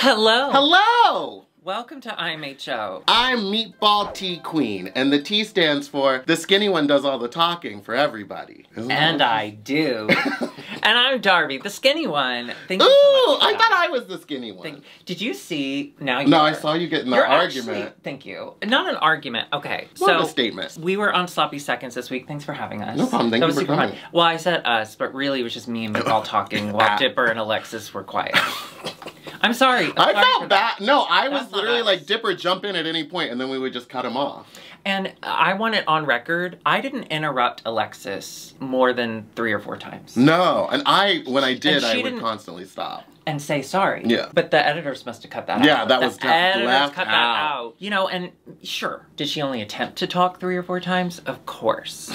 Hello. Hello. Welcome to IMHO. I'm Meatball Tea Queen, and the T stands for the skinny one does all the talking for everybody. Isn't and I do. And I'm Darby, the skinny one. Thank you so much. Ooh, I thought I was the skinny one. Did you see? Now you. No, I saw you get in an argument. Actually, thank you. Not an argument. Okay. Well, so a statement. We were on Sloppy Seconds this week. Thanks for having us. No problem. Thank you for coming. Fun. Well, I said us, but really it was just me and Meatball talking while Dipper and Alexis were quiet. I'm sorry. I felt bad. No, I was literally like, Dipper, jump in at any point, and then we would just cut him off. And I want it on record, I didn't interrupt Alexis more than 3 or 4 times. No, and when I did, I would constantly stop. And say sorry. Yeah. But the editors must have cut that out. Yeah, that was tough. Editors cut that out. You know, and sure, did she only attempt to talk 3 or 4 times? Of course.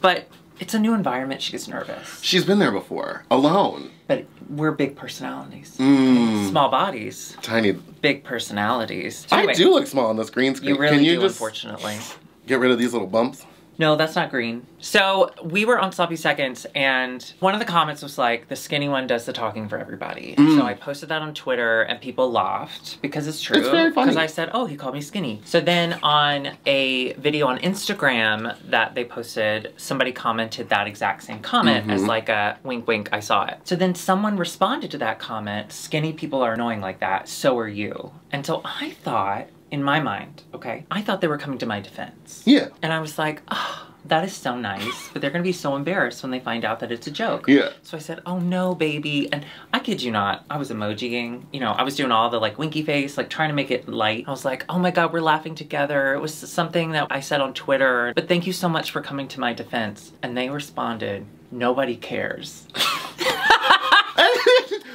But it's a new environment, she gets nervous. She's been there before, alone. But we're big personalities. Mm. Small bodies. Tiny. Big personalities. So anyway, I do look small on this green screen. You really do, unfortunately. Get rid of these little bumps. No, that's not green. So we were on Sloppy Seconds, and one of the comments was like, the skinny one does the talking for everybody. And so I posted that on Twitter, and people laughed, because it's true. It's very funny. Because I said, oh, he called me skinny. So then on a video on Instagram that they posted, somebody commented that exact same comment as like a wink, wink, I saw it. So then someone responded to that comment, skinny people are annoying like that, so are you. And so I thought, in my mind, okay, I thought they were coming to my defense. Yeah. And I was like, oh, that is so nice, but they're gonna be so embarrassed when they find out that it's a joke. Yeah. So I said, oh no, baby. And I kid you not, I was emojiing. You know, I was doing all the like winky face, like trying to make it light. I was like, oh my God, we're laughing together. It was something that I said on Twitter, but thank you so much for coming to my defense. And they responded, nobody cares.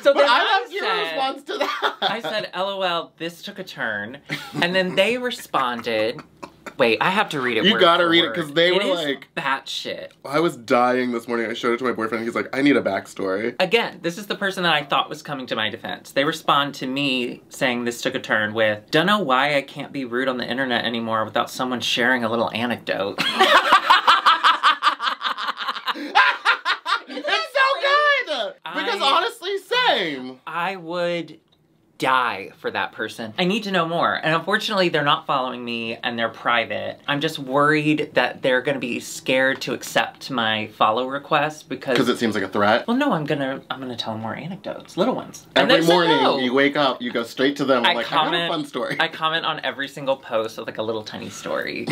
So but I love your response to that. I said, LOL, this took a turn. And then they responded. Wait, I have to read it. You gotta read it, because they were like, batshit. I was dying this morning. I showed it to my boyfriend. He's like, I need a backstory. Again, this is the person that I thought was coming to my defense. They respond to me saying this took a turn with, don't know why I can't be rude on the internet anymore without someone sharing a little anecdote. Because honestly, same. I would die for that person. I need to know more. And unfortunately, they're not following me and they're private. I'm just worried that they're gonna be scared to accept my follow request because it seems like a threat. Well, no, I'm gonna tell them more anecdotes, little ones. Every morning you wake up, you go straight to them. I'm like, I got a fun story. I comment on every single post with like a little tiny story.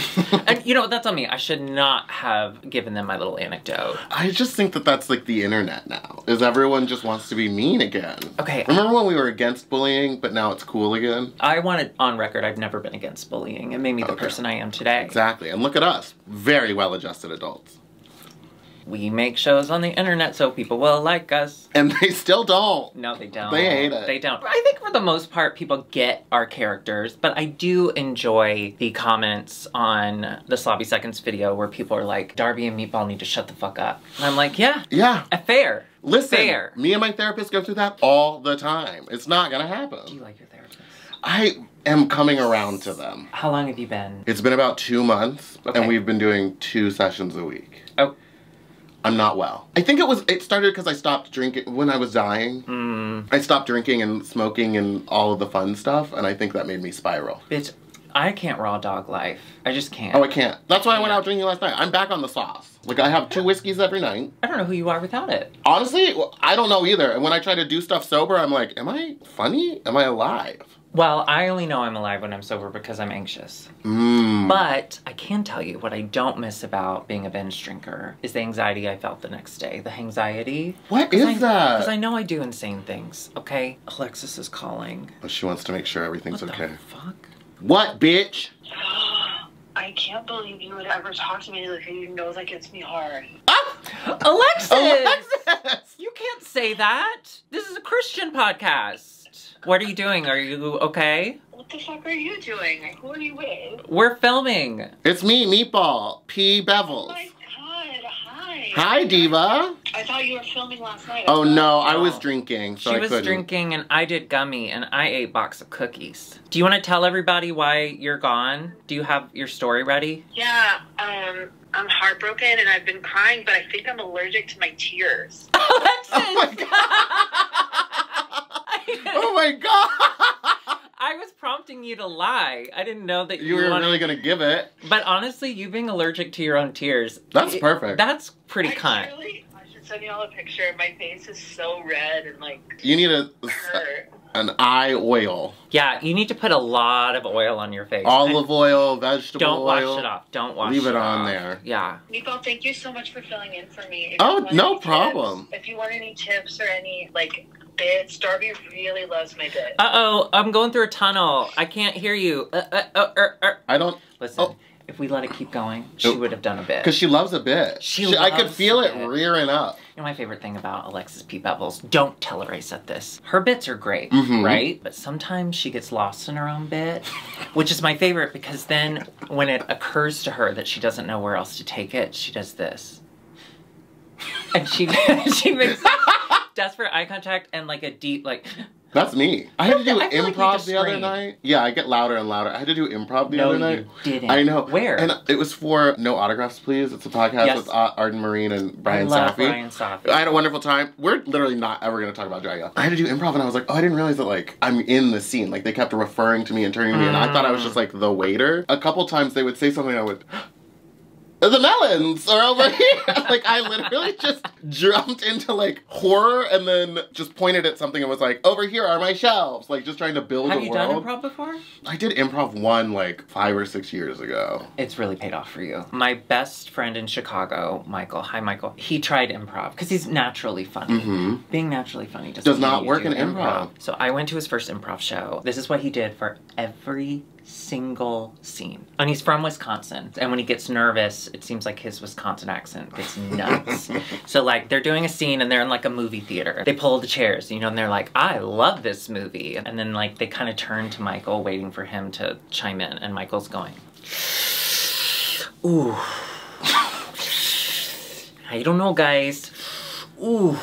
And you know, that's on me. I should not have given them my little anecdote. I just think that that's like the internet now, is everyone just wants to be mean again. Okay. Remember when we were against bullying? But now it's cool again? I want it on record, I've never been against bullying. It made me the person I am today. Exactly, and look at us, very well-adjusted adults. We make shows on the internet so people will like us. And they still don't. No, they don't. They hate it. They don't. I think for the most part, people get our characters, but I do enjoy the comments on the Sloppy Seconds video where people are like, Darby and Meatball need to shut the fuck up. And I'm like, yeah. Yeah. Fair. Listen, me and my therapist go through that all the time. It's not gonna happen. Do you like your therapist? I am coming around to them. How long have you been? It's been about 2 months, and we've been doing 2 sessions a week. Oh. I'm not well. I think it started because I stopped drinking when I was dying. I stopped drinking and smoking and all of the fun stuff, and I think that made me spiral. Bitch, I can't raw dog life. I just can't. Oh, I can't. That's why I went out drinking last night. I'm back on the sauce. Like, I have 2 whiskeys every night. I don't know who you are without it. Honestly, I don't know either. And when I try to do stuff sober, I'm like, am I funny? Am I alive? Well, I only know I'm alive when I'm sober because I'm anxious. But I can tell you what I don't miss about being a binge drinker is the anxiety I felt the next day. The anxiety. What is that? Because I know I do insane things, okay? Alexis is calling. Well, she wants to make sure everything's okay. What the fuck? What, bitch? I can't believe you would ever talk to me like you know that gets me hard. Alexis! Alexis! You can't say that. This is a Christian podcast. What are you doing? Are you okay? What the fuck are you doing? Like, who are you with? We're filming. It's me, Meatball. P. Bevels. Oh my God, hi. Hi, Diva. I thought you were filming last night. Oh, no, I was drinking, so I couldn't. She was drinking, and I did gummy, and I ate a box of cookies. Do you want to tell everybody why you're gone? Do you have your story ready? Yeah, I'm heartbroken, and I've been crying, but I think I'm allergic to my tears. Oh, my God. Oh, my God. I was prompting you to lie. I didn't know that you were really going to give it. But honestly, you being allergic to your own tears. That's perfect. That's pretty kind. I should send you all a picture. My face is so red and like... You need an eye oil. Yeah, you need to put a lot of oil on your face. Olive oil, vegetable oil. Don't wash it off. Don't wash it off. Leave it on there. Yeah. Nico, thank you so much for filling in for me. Oh, no problem. If you want any tips or any like... Bitch, Darby really loves my bitch. Uh-oh, I'm going through a tunnel. I can't hear you. I don't... Listen, if we let it keep going, she would have done a bit. Because she loves a bit. I could feel it rearing up. You know my favorite thing about Alexis P. Bevels? Don't tell her I said this. Her bits are great, right? But sometimes she gets lost in her own bit, which is my favorite because then when it occurs to her that she doesn't know where else to take it, she does this. And she makes... Desperate eye contact and like a deep like. That's me. I had to do improv the other night. Yeah, I get louder and louder. I had to do improv the other night. No, you didn't. I know. Where? And it was for No Autographs, Please. It's a podcast with Arden Marine and Brian Safi. I love Brian Safi. I had a wonderful time. We're literally not ever going to talk about Dragula. I had to do improv and I was like, oh, I didn't realize that like I'm in the scene. Like they kept referring to me and turning to me and I thought I was just like the waiter. A couple times they would say something and I would... The melons are over here. Like, I literally just jumped into, like, horror and then just pointed at something and was like, over here are my shelves. Like, just trying to build a world. Have you done improv before? I did improv one, like, 5 or 6 years ago. It's really paid off for you. My best friend in Chicago, Michael, hi, Michael, he tried improv because he's naturally funny. Being naturally funny does not work in improv. So I went to his first improv show. This is what he did for every single scene. And he's from Wisconsin. And when he gets nervous, it seems like his Wisconsin accent gets nuts. So like they're doing a scene and they're in like a movie theater. They pull the chairs, you know, and they're like, I love this movie. And then like they kind of turn to Michael waiting for him to chime in. And Michael's going, ooh, I don't know guys. Ooh,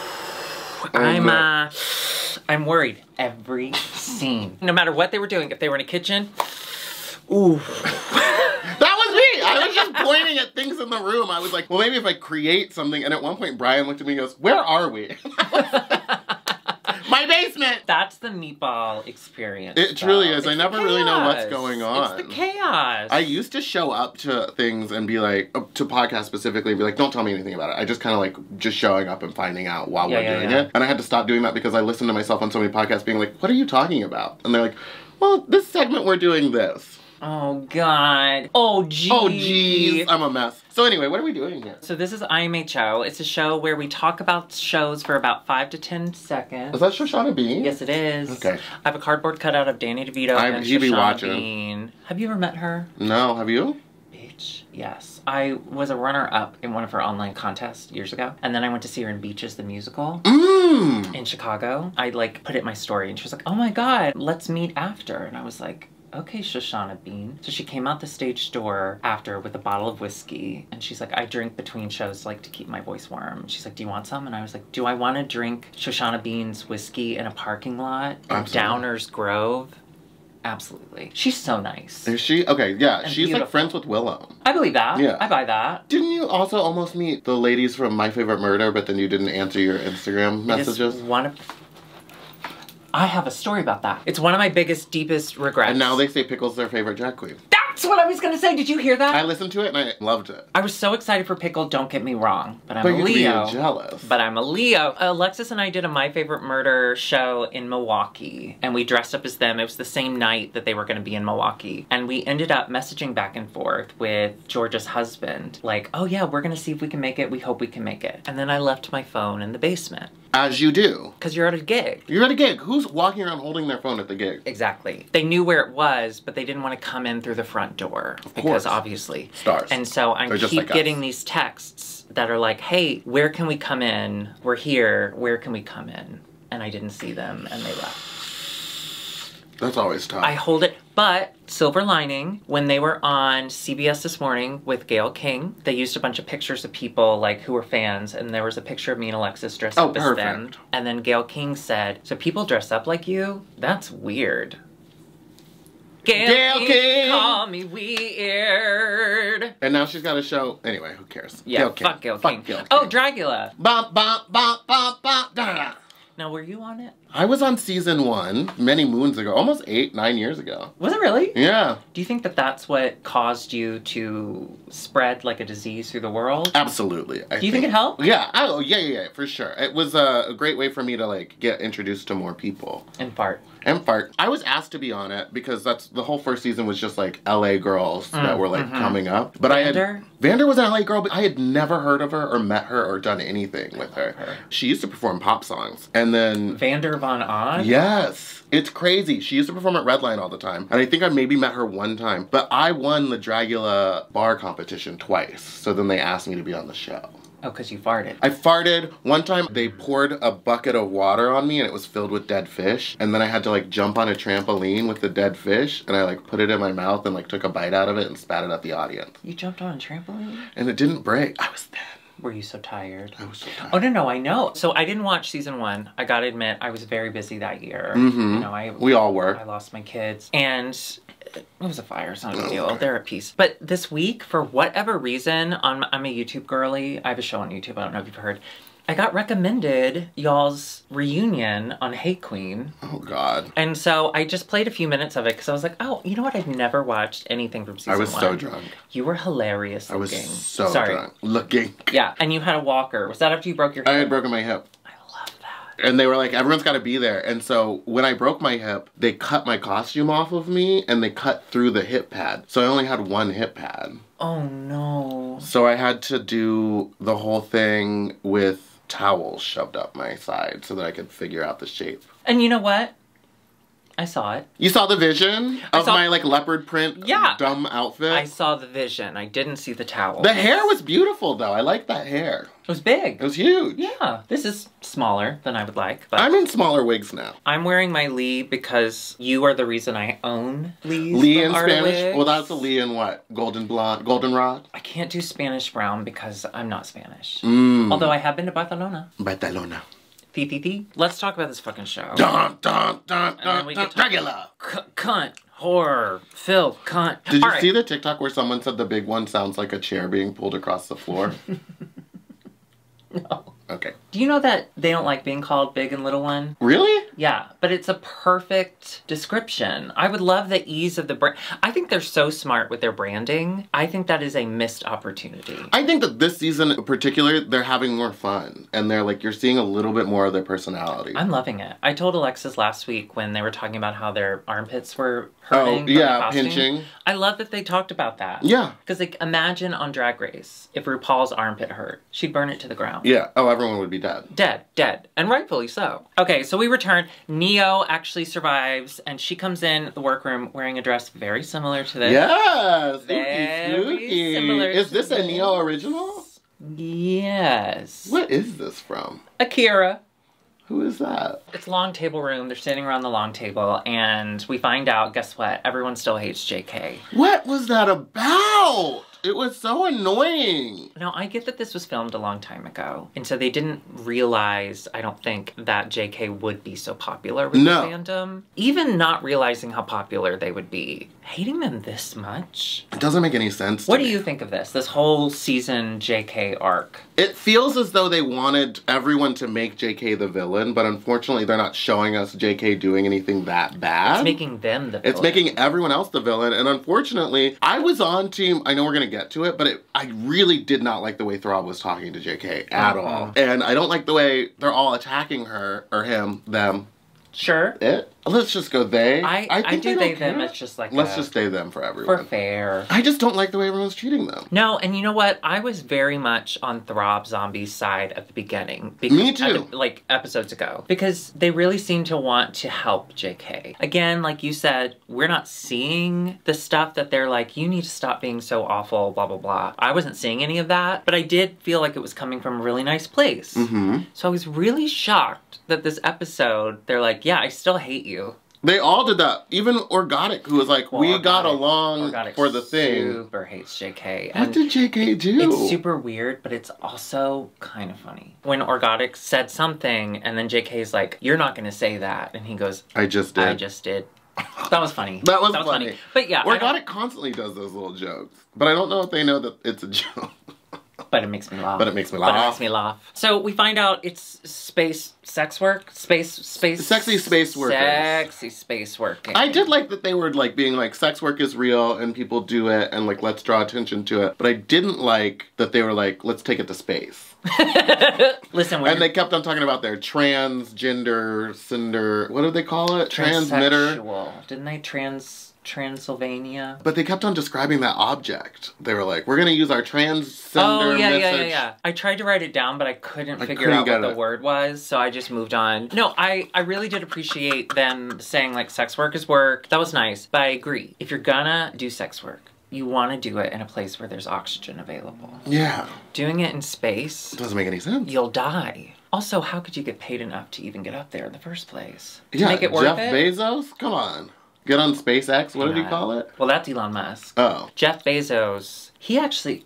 I'm worried. Every scene. No matter what they were doing, if they were in a kitchen, ooh. That was me! I was just pointing at things in the room. I was like, well, maybe if I create something. And at one point, Brian looked at me and goes, where are we? My basement! That's the meatball experience. It truly is. I never really know what's going on. It's the chaos. I used to show up to things and be like, to podcasts specifically, and be like, don't tell me anything about it. I just kind of like, just showing up and finding out while we're doing it. And I had to stop doing that because I listened to myself on so many podcasts being like, what are you talking about? And they're like, well, this segment we're doing this. Oh, God. Oh, geez. Oh, geez. I'm a mess. So anyway, what are we doing here? So this is IMHO. It's a show where we talk about shows for about 5 to 10 seconds. Is that Shoshana Bean? Yes, it is. Okay. I have a cardboard cutout of Danny DeVito and Shoshana Bean. Have you ever met her? No. Have you? Bitch. Yes. I was a runner-up in one of her online contests years ago. And then I went to see her in Beaches, the musical in Chicago. I like put it in my story and she was like, oh my God, let's meet after. And I was like... Okay, Shoshana Bean. So she came out the stage door after with a bottle of whiskey and she's like, I drink between shows like to keep my voice warm. She's like, do you want some? And I was like, do I want to drink Shoshana Bean's whiskey in a parking lot in Downers Grove? Absolutely. She's so nice. Is she? Okay, yeah. And she's beautiful. Like friends with Willow. I believe that. Yeah. I buy that. Didn't you also almost meet the ladies from My Favorite Murder, but then you didn't answer your Instagram messages? I have a story about that. It's one of my biggest, deepest regrets. And now they say Pickle's their favorite drag queen. That's what I was gonna say. Did you hear that? I listened to it and I loved it. I was so excited for Pickle, don't get me wrong. But I'm a Leo. But you're jealous. But I'm a Leo. Alexis and I did a My Favorite Murder show in Milwaukee. And we dressed up as them. It was the same night that they were gonna be in Milwaukee. And we ended up messaging back and forth with Georgia's husband. Like, oh yeah, we're gonna see if we can make it. We hope we can make it. And then I left my phone in the basement. As you do. Because you're at a gig. You're at a gig. Who's walking around holding their phone at the gig? Exactly. They knew where it was, but they didn't want to come in through the front door. Of course. Because obviously. Stars. And so I keep getting these texts that are like, hey, where can we come in? We're here. Where can we come in? And I didn't see them and they left. That's always tough. I hold it, but silver lining, when they were on CBS This Morning with Gayle King, they used a bunch of pictures of people like who were fans, and there was a picture of me and Alexis dressed up as them. And then Gayle King said, "So people dress up like you? That's weird." Gayle King, call me weird. And now she's got a show. Anyway, who cares? Yeah, Gayle King. Fuck Gayle King. Fuck Gayle King. Oh, Dragula. Bop, bop, bop, bop, bop, da, da. Now, were you on it? I was on season 1 many moons ago, almost 8, 9 years ago. Was it really? Yeah. Do you think that that's what caused you to spread like a disease through the world? Absolutely. Do you think it helped? Yeah. Oh, yeah, yeah, yeah, for sure. It was a great way for me to like get introduced to more people. And fart. And fart. I was asked to be on it because that's the whole first season was just like LA girls that were like coming up. But Vander was an LA girl, but I had never heard of her or met her or done anything with her. She used to perform pop songs. And then Vander Von Odd? Yes. It's crazy. She used to perform at Redline all the time. And I think I maybe met her one time. But I won the Dragula bar competition twice. So then they asked me to be on the show. Oh, because you farted. I farted. One time they poured a bucket of water on me and it was filled with dead fish. And then I had to like jump on a trampoline with the dead fish. And I like put it in my mouth and like took a bite out of it and spat it at the audience. You jumped on a trampoline? And it didn't break. I was thin. Were you so tired? I was so tired. Oh, no, no, I know. So I didn't watch season 1. I gotta admit, I was very busy that year. You know, we all were. I lost my kids. And it was a fire, it's not a big deal. They're at peace. But this week, for whatever reason, I'm a YouTube girly. I have a show on YouTube. I don't know if you've heard. I got recommended y'all's reunion on Hate Queen. Oh, God. And so I just played a few minutes of it because I was like, oh, you know what? I've never watched anything from season 1. I was so drunk. You were hilarious looking. I was so drunk. Looking. Yeah. And you had a walker. Was that after you broke your hip? I had broken my hip. I love that. And they were like, everyone's got to be there. And so when I broke my hip, they cut my costume off of me and they cut through the hip pad. So I only had one hip pad. Oh, no. So I had to do the whole thing with towels shoved up my side so that I could figure out the shape. And you know what? I saw it. You saw the vision of my like leopard print dumb outfit? I saw the vision. I didn't see the towel. The hair was beautiful though. I liked that hair. It was big. It was huge. Yeah. This is smaller than I would like. But I'm in smaller wigs now. I'm wearing my Lee because you are the reason I own Lee's. Lee in Spanish? Wigs. Well, that's a Lee in what? Golden blonde? Goldenrod? I can't do Spanish brown because I'm not Spanish. Although I have been to Barcelona. Barcelona. Let's talk about this fucking show. Dragula. Cunt. Horror. Phil. Cunt. Did you see the TikTok where someone said the big one sounds like a chair being pulled across the floor? No. Okay. Do you know that they don't like being called big and little one? Really? Yeah, but it's a perfect description. I would love the ease of the brand. I think they're so smart with their branding. I think that is a missed opportunity. I think that this season in particular, they're having more fun. And they're like, you're seeing a little bit more of their personality. I'm loving it. I told Alexis last week when they were talking about how their armpits were hurting. Oh, yeah, pinching. I love that they talked about that. Yeah. Because like, imagine on Drag Race, if RuPaul's armpit hurt, she'd burn it to the ground. Yeah, oh, everyone would be dead. Dead, dead, and rightfully so. Okay, so we return. Neo actually survives, and she comes in the workroom wearing a dress very similar to this. Yes! Very similar. Is this a Neo original? Yes. What is this from? Akira. Who is that? It's Long Table Room. They're standing around the long table, and we find out, guess what? Everyone still hates JK. What was that about? It was so annoying. Now, I get that this was filmed a long time ago, and so they didn't realize, I don't think, that JK would be so popular with the fandom. Even not realizing how popular they would be, hating them this much? It doesn't make any sense to me. What do you think of this whole season JK arc? It feels as though they wanted everyone to make JK the villain, but unfortunately they're not showing us JK doing anything that bad. It's making them the villain. It's making everyone else the villain, and unfortunately, I was on team, I know we're gonna get to it, but I really did not like the way Throb was talking to JK at all. And I don't like the way they're all attacking her, or him, them. Sure. It. Let's just go they. I do they them. It's just like let's just they them for everyone. For fair. I just don't like the way everyone's treating them. No, and you know what? I was very much on Throb Zombie's side at the beginning. Me too. Like episodes ago. Because they really seem to want to help JK. Again, like you said, we're not seeing the stuff that they're like, you need to stop being so awful, blah, blah, blah. I wasn't seeing any of that, but I did feel like it was coming from a really nice place. So I was really shocked that this episode, they're like, yeah, I still hate you. They all did that. Even Orgotic, who was like, well, we got along for the thing. Super hates JK. What did JK do? It's super weird, but it's also kind of funny. When Orgotic said something, and then JK's like, you're not going to say that. And he goes, I just did. I just did. That was funny. that was funny. But yeah. Orgotic constantly does those little jokes. But I don't know if they know that it's a joke. But it makes me laugh. So we find out it's space sex work. Sexy space workers. Sexy space working. I did like that they were like being like, sex work is real and people do it and like, let's draw attention to it. But I didn't like that they were like, let's take it to space. Listen, and they kept on talking about their transgender cinder, what do they call it? Transmitter. Didn't they Transylvania. But they kept on describing that object. They were like, we're going to use our transcender message. I tried to write it down, but I couldn't figure out what the word was, so I just moved on. No, I really did appreciate them saying, like, sex work is work. That was nice. But I agree. If you're gonna do sex work, you want to do it in a place where there's oxygen available. Yeah. Doing it in space... doesn't make any sense. You'll die. Also, how could you get paid enough to even get up there in the first place? Yeah, make it worth it? Jeff Bezos? Come on. Get on SpaceX? What did he call it? Well, that's Elon Musk. Oh. Jeff Bezos, he actually...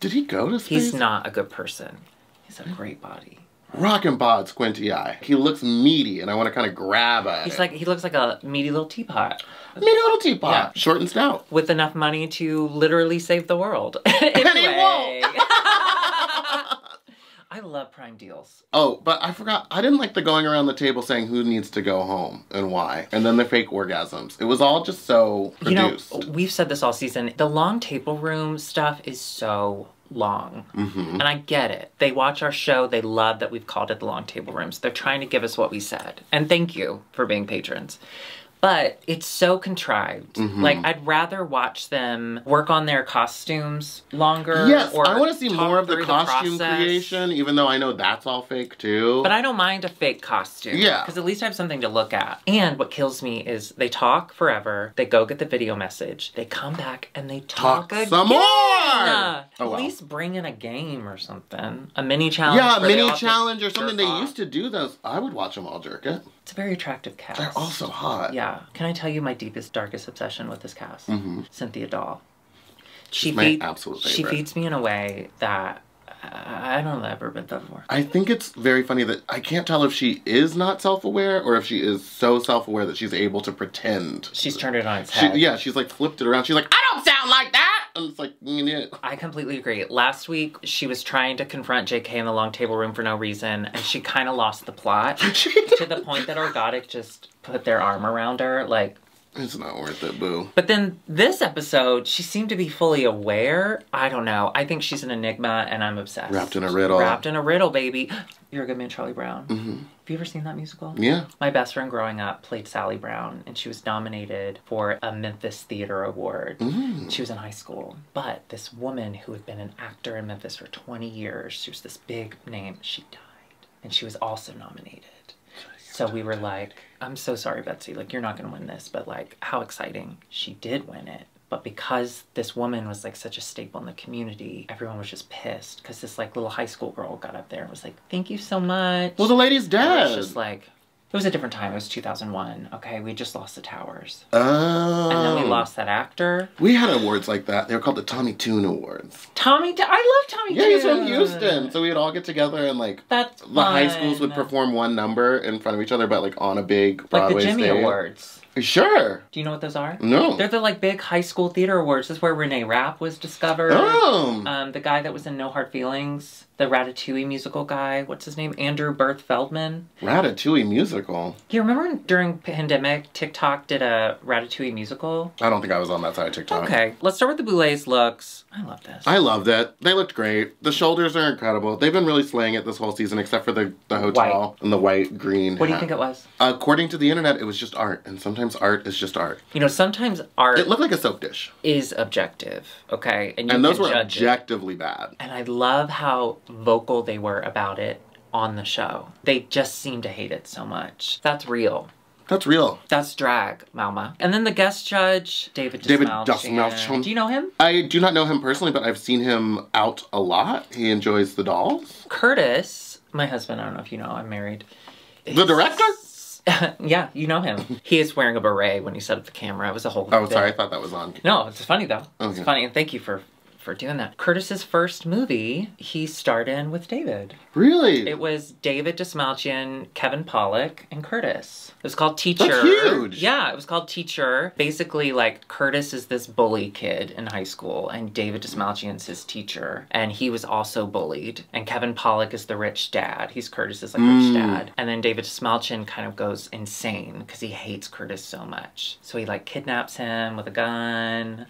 did he go to space? He's not a good person. He's a great body. Rockin' bod, squinty eye. He looks meaty, and I want to kind of grab at it. He looks like a meaty little teapot. Meaty little teapot. Yeah. Short and stout. With enough money to literally save the world. And he won't. I love prime deals. Oh, but I forgot. I didn't like the going around the table saying who needs to go home and why. And then the fake orgasms. It was all just so produced. You know, we've said this all season. The long table room stuff is so long. And I get it. They watch our show. They love that we've called it the long table room. So they're trying to give us what we said. And thank you for being patrons. But it's so contrived. Like, I'd rather watch them work on their costumes longer. Yes, or I want to see more of the costume creation, even though I know that's all fake too. But I don't mind a fake costume. Yeah. Because at least I have something to look at. And what kills me is they talk forever, they go get the video message, they come back and they talk again. Some more! Oh, well. At least bring in a game or something. A mini challenge. Yeah, a mini challenge or something. They used to do those. I would watch them all jerk it. It's a very attractive cast. They're also hot. Yeah. Can I tell you my deepest, darkest obsession with this cast? Cynthia Dahl. She's my absolute favorite. She feeds me in a way that I don't know ever been done before. I think it's very funny that I can't tell if she is not self-aware or if she is so self-aware that she's able to pretend. She's turned it on its head. Yeah, she's like flipped it around. She's like, I don't sound like that! And it's like, I completely agree. Last week, she was trying to confront JK in the long table room for no reason, and she kind of lost the plot to the point that Orgotic just put their arm around her, like... it's not worth it, boo. But then this episode, she seemed to be fully aware. I don't know. I think she's an enigma, and I'm obsessed. Wrapped in a riddle. Wrapped in a riddle, baby. You're a Good Man, Charlie Brown. Have you ever seen that musical? Yeah. My best friend growing up played Sally Brown, and she was nominated for a Memphis Theater Award. She was in high school. But this woman who had been an actor in Memphis for 20 years, she was this big name, she died. And she was also nominated. So we were like, I'm so sorry, Betsy. Like, you're not going to win this, but like, how exciting. She did win it. But because this woman was like such a staple in the community, everyone was just pissed because this like little high school girl got up there and was like, thank you so much. Well, the lady's dead. It was just like, it was a different time. It was 2001. Okay, we just lost the Towers. Oh. And then we lost that actor. We had awards like that. They were called the Tommy Toon Awards. I love Tommy Toon. Yeah, he's from Houston. So we'd all get together and like, the high schools would perform one number in front of each other, but like on a big Broadway stage. Like the Jimmy Awards. Sure. Do you know what those are? No. They're the like big high school theater awards. This is where Renee Rapp was discovered. Oh. The guy that was in No Hard Feelings, the Ratatouille musical guy. What's his name? Andrew Berth Feldman. Ratatouille musical. You remember during pandemic, TikTok did a Ratatouille musical? I don't think I was on that side of TikTok. Okay. Let's start with the Boulet's looks. I love this. I loved it. They looked great. The shoulders are incredible. They've been really slaying it this whole season, except for the hotel and the white green. What do you think it was? According to the internet, it was just art, and sometimes art is just art. You know, sometimes art... it looked like a soap dish. ...is objective, okay? And those were objectively bad. And I love how vocal they were about it on the show. They just seem to hate it so much. That's real. That's real. That's drag, mama. And then the guest judge, David Dastmalchian. Do you know him? I do not know him personally, but I've seen him out a lot. He enjoys the dolls. Curtis, my husband, I don't know if you know, I'm married. The director? Yeah, you know him. He is wearing a beret when he set up the camera. It was a whole thing. Oh, sorry, I thought that was on. No, it's funny though. Okay. It's funny, and thank you for doing that. Curtis's first movie, he starred in with David. Really? It was David Dastmalchian, Kevin Pollak, and Curtis. It was called Teacher. That's huge! Yeah, it was called Teacher. Basically, like, Curtis is this bully kid in high school, and David Dastmalchian's his teacher, and he was also bullied. And Kevin Pollak is the rich dad. He's Curtis's, like, rich dad. And then David Dastmalchian kind of goes insane, because he hates Curtis so much. So he, like, kidnaps him with a gun.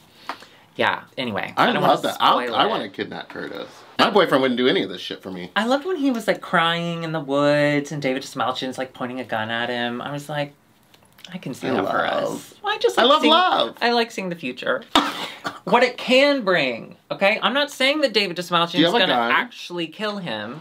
Yeah, anyway. I love that. I want to kidnap Curtis. My boyfriend wouldn't do any of this shit for me. I loved when he was, like, crying in the woods and David Dastmalchian's, like, pointing a gun at him. I was like, I can see that for us. I just like love. I like seeing the future. What it can bring, okay? I'm not saying that David Dastmalchian's going to actually kill him,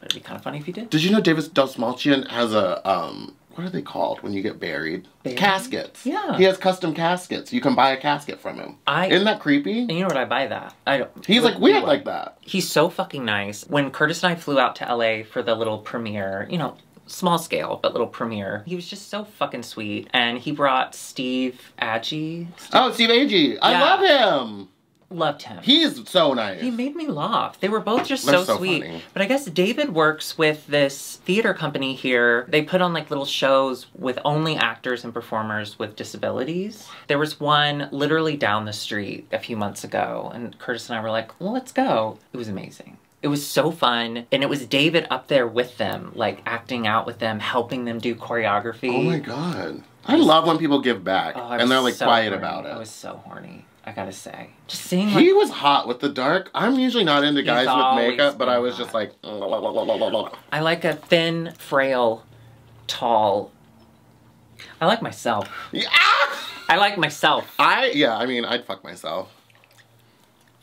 but it'd be kind of funny if he did. Did you know David Dastmalchian has a, what are they called when you get buried? Caskets. Yeah. He has custom caskets. You can buy a casket from him. Isn't that creepy? And you know what? I buy that. I don't. He's like weird like that. He's so fucking nice. When Curtis and I flew out to LA for the little premiere, you know, small scale, but little premiere. He was just so fucking sweet. And he brought Steve Agee. Oh, Steve Agee. I love him. Loved him. He's so nice. He made me laugh. They were both just so sweet. Funny. But I guess David works with this theater company here. They put on like little shows with only actors and performers with disabilities. There was one literally down the street a few months ago, and Curtis and I were like, well, let's go. It was amazing. It was so fun, and it was David up there with them, like acting out with them, helping them do choreography. Oh my God. I love when people give back, and they're like so quiet about it. I was so horny. I gotta say. Just seeing like, he was hot with the dark. I'm usually not into guys with makeup, but I was just like... I like a thin, frail, tall... I like myself. Yeah. I like myself. Yeah, I mean, I'd fuck myself.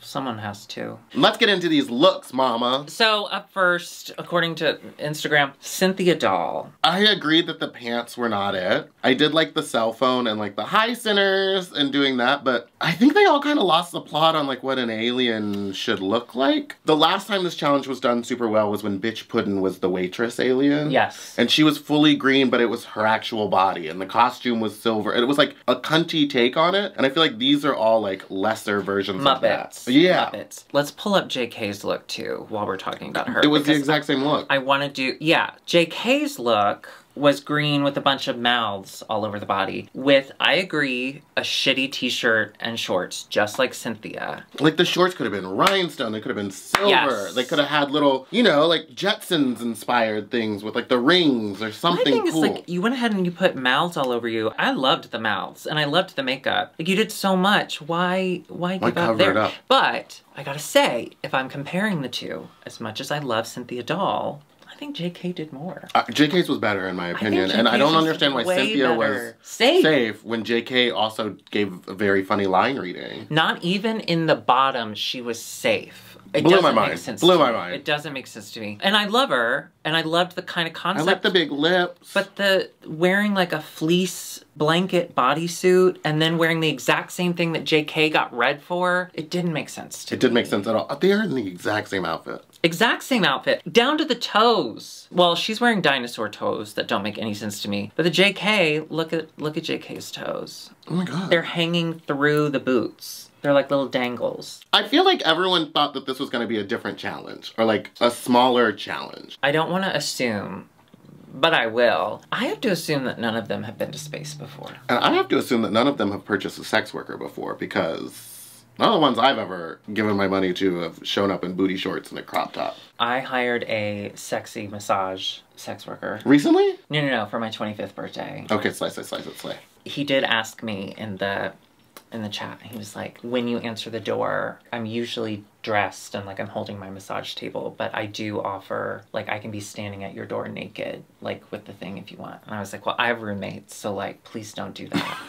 Someone has to. Let's get into these looks, mama. So up first, according to Instagram, Cynthia Dahl. I agreed that the pants were not it. I did like the cell phone and like the high centers and doing that, but I think they all kind of lost the plot on like what an alien should look like. The last time this challenge was done super well was when Bitch Puddin was the waitress alien. Yes. And she was fully green, but it was her actual body and the costume was silver. It was like a cunty take on it. And I feel like these are all like lesser versions of that. Yeah. Muppets. Let's pull up JK's look too while we're talking about her. It was the exact same look. I want to do, yeah. JK's look was green with a bunch of mouths all over the body with, I agree, a shitty t-shirt and shorts, just like Cynthia. Like the shorts could have been rhinestone, they could have been silver, yes. They could have had little, you know, like Jetsons inspired things with like the rings or something cool. My thing is like, you went ahead and you put mouths all over you. I loved the mouths and I loved the makeup. Like you did so much, why give up there? Up? But I gotta say, if I'm comparing the two, as much as I love Cynthia Dahl, I think JK did more. JK's was better in my opinion, and I don't understand why Cynthia was safe when JK also gave a very funny line reading. Not even in the bottom, she was safe. It blew my mind. Blew my mind. It doesn't make sense to me. And I love her, and I loved the kind of concept. I like the big lips. But the wearing like a fleece blanket bodysuit and then wearing the exact same thing that JK got red for, it didn't make sense to me. It didn't make sense at all. They are in the exact same outfit. Exact same outfit, down to the toes. Well, she's wearing dinosaur toes that don't make any sense to me. But the JK, look at JK's toes. Oh my God. They're hanging through the boots. They're like little dangles. I feel like everyone thought that this was gonna be a different challenge or like a smaller challenge. I don't wanna assume, but I will. I have to assume that none of them have been to space before. And I have to assume that none of them have purchased a sex worker before because none of the ones I've ever given my money to have shown up in booty shorts and a crop top. I hired a sexy massage sex worker. Recently? No, for my 25th birthday. Okay, slice. He did ask me in the chat, he was like, when you answer the door, I'm usually dressed and like I'm holding my massage table, but I do offer, like I can be standing at your door naked, like with the thing if you want. And I was like, well, I have roommates, so like, please don't do that.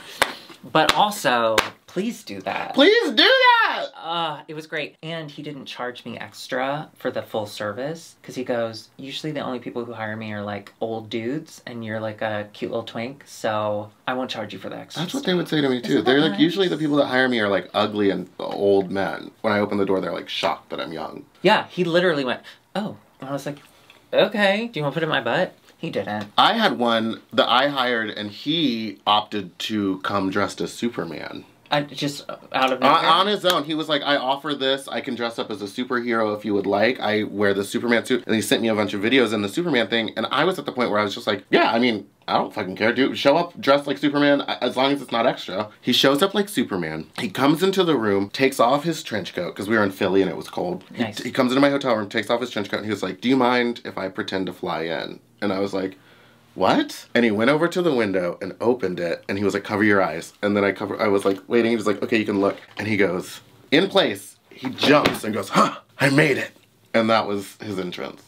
But also, please do that. Please do that! It was great. And he didn't charge me extra for the full service because he goes, usually the only people who hire me are like old dudes and you're like a cute little twink, so I won't charge you for the extra stuff. That's what they would say to me too. They're like, usually the people that hire me are like ugly and old men. When I open the door, they're like shocked that I'm young. Yeah, he literally went, oh. And I was like, okay, do you want to put it in my butt? He didn't. I had one that I hired, and he opted to come dressed as Superman. Just out of nowhere? On his own. He was like, I offer this. I can dress up as a superhero if you would like. I wear the Superman suit. And he sent me a bunch of videos in the Superman thing. And I was at the point where I was just like, yeah, I mean, I don't fucking care, dude. Show up dressed like Superman as long as it's not extra. He shows up like Superman. He comes into the room, takes off his trench coat, because we were in Philly and it was cold. Nice. He comes into my hotel room, takes off his trench coat, and he was like, do you mind if I pretend to fly in? And I was like, what? And he went over to the window and opened it, and he was like, cover your eyes. And then I was like waiting. He was like, okay, you can look. And he goes, in place. He jumps and goes, huh, I made it. And that was his entrance.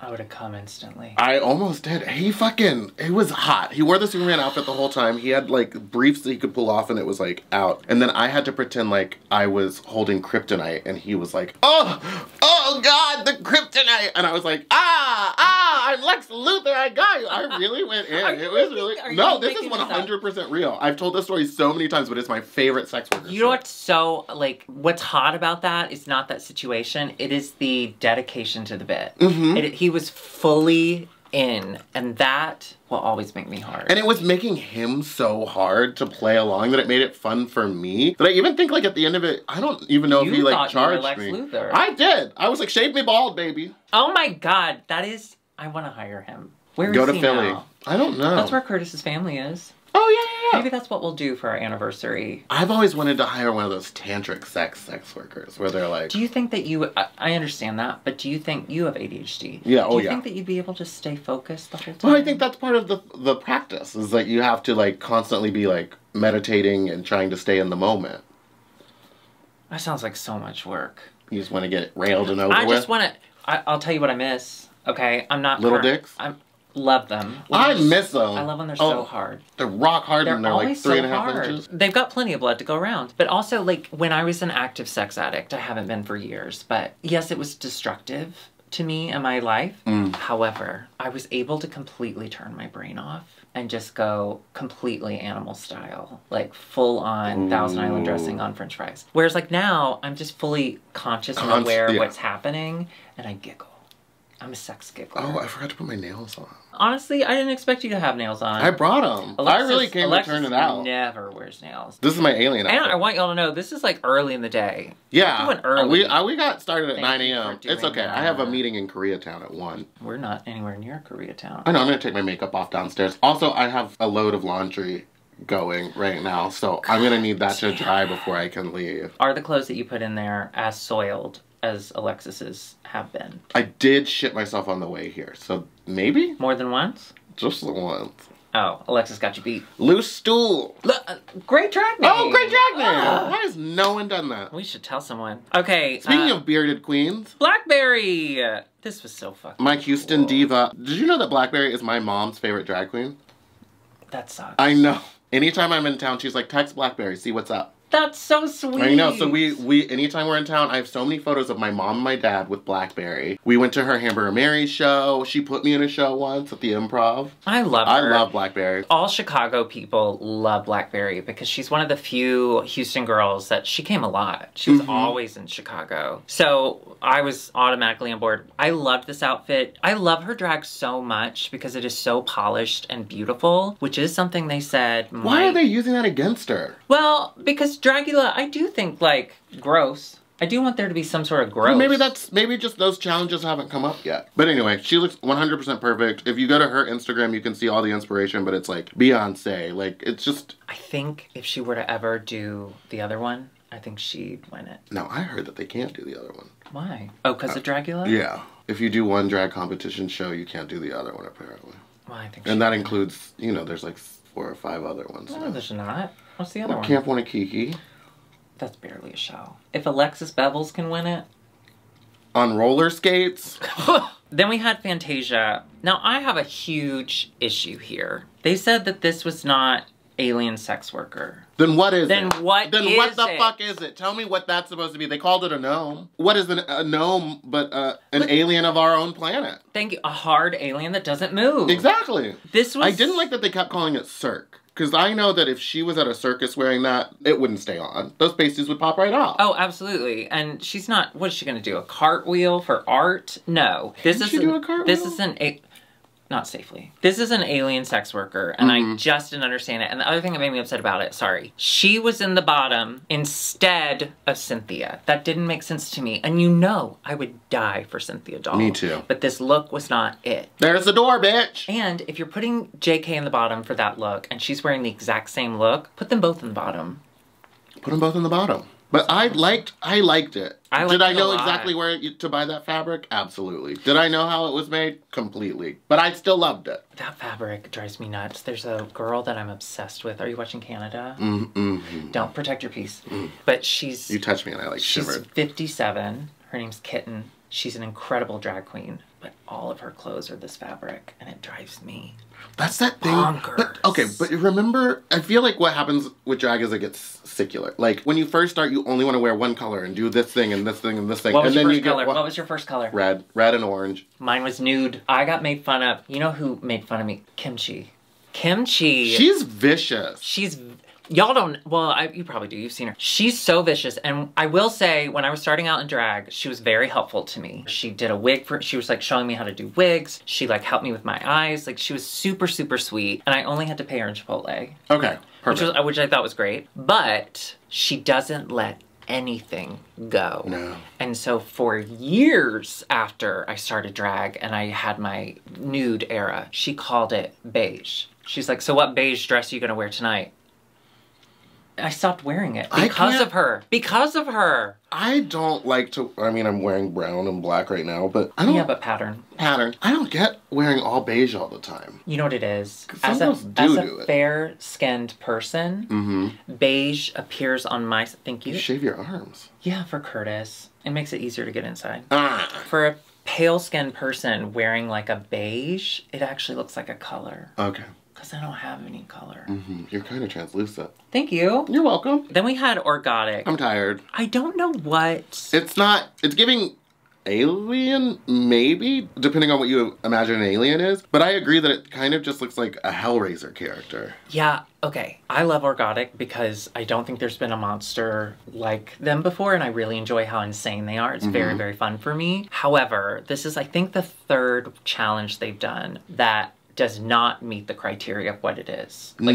I would have come instantly. I almost did. He fucking, it was hot. He wore the Superman outfit the whole time. He had like briefs that he could pull off, and it was like out. And then I had to pretend like I was holding kryptonite, and he was like, oh God, the kryptonite. And I was like, I'm Lex Luthor, I got you. I really went in. It was really, no, this is 100% real. I've told this story so many times, but it's my favorite sex worker. You know what's so, like, what's hot about that is not that situation. It is the dedication to the bit. Mm-hmm. He was fully in, and that will always make me hard. And it was making him so hard to play along that it made it fun for me. But I even think, like, at the end of it, I don't even know if he, like, charged me. You thought you were Lex Luthor. I did. I was like, shave me bald, baby. Oh my God, that is, I want to hire him. Where is he now? Go to Philly. I don't know. That's where Curtis's family is. Oh, yeah, yeah, yeah. Maybe that's what we'll do for our anniversary. I've always wanted to hire one of those tantric sex workers where they're like... Do you think that you... I understand that, but do you think you have ADHD? Yeah, oh yeah. Do you think that you'd be able to stay focused the whole time? Well, I think that's part of the practice, is that you have to, like, constantly be, like, meditating and trying to stay in the moment. That sounds like so much work. You just want to get it railed and over with? I just want to... I'll tell you what I miss, okay? I'm not... Little dicks? Love them. I miss them. I love when they're so hard. They're rock hard, and they're like 3.5 inches. They've got plenty of blood to go around. But also, like, when I was an active sex addict, I haven't been for years, but yes, it was destructive to me and my life. Mm. However, I was able to completely turn my brain off and just go completely animal style, like full on Thousand Island dressing on French fries. Whereas, like, now I'm just fully conscious and aware of what's happening, and I giggle. I'm a sex giggler. Oh, I forgot to put my nails on. Honestly, I didn't expect you to have nails on. I brought them. I really came to turn it out. Never wears nails. This is my alien outfit. And I want y'all to know, this is like early in the day. Yeah. We're doing early. We got started at 9 a.m. It's okay. I have a meeting in Koreatown at 1. We're not anywhere near Koreatown. I know. I'm going to take my makeup off downstairs. Also, I have a load of laundry going right now, so God, I'm going to need that to dry before I can leave. Are the clothes that you put in there as soiled as Alexis's have been? I did shit myself on the way here, so maybe? More than once? Just the once. Oh, Alexis got you beat. Loose stool. Great drag name. Oh, great drag name. Why has no one done that? We should tell someone. Okay. Speaking of bearded queens. Blackberry. This was so fucking My Houston cool. diva. Did you know that Blackberry is my mom's favorite drag queen? That sucks. I know. Anytime I'm in town, she's like, text Blackberry, see what's up. That's so sweet. I know. So we anytime we're in town, I have so many photos of my mom and my dad with Blackberry. We went to her Hamburger Mary show. She put me in a show once at the Improv. I love her. I love Blackberry. All Chicago people love Blackberry because she's one of the few Houston girls that she came a lot. She was always in Chicago. So I was automatically on board. I loved this outfit. I love her drag so much because it is so polished and beautiful, which is something they said. Why are they using that against her? Well, because Dragula, I do think, like, gross. I do want there to be some sort of gross. Maybe that's, maybe just those challenges haven't come up yet. But anyway, she looks 100% perfect. If you go to her Instagram, you can see all the inspiration, but it's like Beyonce. Like, it's just... I think if she were to ever do the other one, I think she'd win it. No, I heard that they can't do the other one. Why? Oh, because of Dragula? Yeah. If you do one drag competition show, you can't do the other one, apparently. Well, I think and that includes, you know, there's like 4 or 5 other ones. No, there's not. What's the other one? Camp One of Kiki. That's barely a show. If Alexis Bevels can win it. On roller skates? Then we had Fantasia. Now, I have a huge issue here. They said that this was not alien sex worker. Then what is it? Then what the fuck is it? Tell me what that's supposed to be. They called it a gnome. What is a gnome but an alien of our own planet? Thank you. A hard alien that doesn't move. Exactly. This was... I didn't like that they kept calling it Cirque. Because I know that if she was at a circus wearing that, it wouldn't stay on. Those pasties would pop right off. Oh, absolutely. And she's not, what is she going to do? A cartwheel for art? No. Did she do a cartwheel? This isn't a... Not safely. This is an alien sex worker, and I just didn't understand it. And the other thing that made me upset about it, sorry, she was in the bottom instead of Cynthia. That didn't make sense to me. And you know I would die for Cynthia Dahl. Me too. But this look was not it. There's the door, bitch! And if you're putting JK in the bottom for that look, and she's wearing the exact same look, put them both in the bottom. Put them both in the bottom. But I liked it. Did I know exactly where to buy that fabric? Absolutely. Did I know how it was made? Completely. But I still loved it. That fabric drives me nuts. There's a girl that I'm obsessed with. Are you watching Canada? Mm-hmm. Don't protect your peace. But she's... You touched me and I like shivered. She's 57. Her name's Kitten. She's an incredible drag queen. But all of her clothes are this fabric, and it drives me bonkers. But remember, I feel like what happens with drag is it gets secular. Like, when you first start, you only want to wear one color and do this thing and this thing and this thing. What was your first color? Red. Red and orange. Mine was nude. I got made fun of. You know who made fun of me? Kimchi. Kimchi. She's vicious. She's... Y'all don't, well, you probably do, you've seen her. She's so vicious, and I will say, when I was starting out in drag, she was very helpful to me. She did a wig for, she was like showing me how to do wigs. She like helped me with my eyes. Like, she was super, super sweet, and I only had to pay her in Chipotle. Okay, perfect. Which I thought was great, but she doesn't let anything go. No. And so for years after I started drag and I had my nude era, she called it beige. She's like, so what beige dress are you gonna wear tonight? I stopped wearing it because of her. Because of her. I don't like to, I mean, I'm wearing brown and black right now, but I don't. Yeah, but pattern. Pattern. I don't get wearing all beige all the time. You know what it is? As a fair-skinned person, beige appears on my, You shave your arms. Yeah, for Curtis. It makes it easier to get inside. For a pale-skinned person wearing like a beige, it actually looks like a color. Okay. Because I don't have any color. You're kind of translucent. Thank you. You're welcome. Then we had Orgotic. I'm tired. I don't know what. It's not, it's giving alien, maybe, depending on what you imagine an alien is. But I agree that it kind of just looks like a Hellraiser character. Yeah, okay. I love Orgotic because I don't think there's been a monster like them before. And I really enjoy how insane they are. It's very, very fun for me. However, this is, I think, the third challenge they've done that does not meet the criteria of what it is. Like,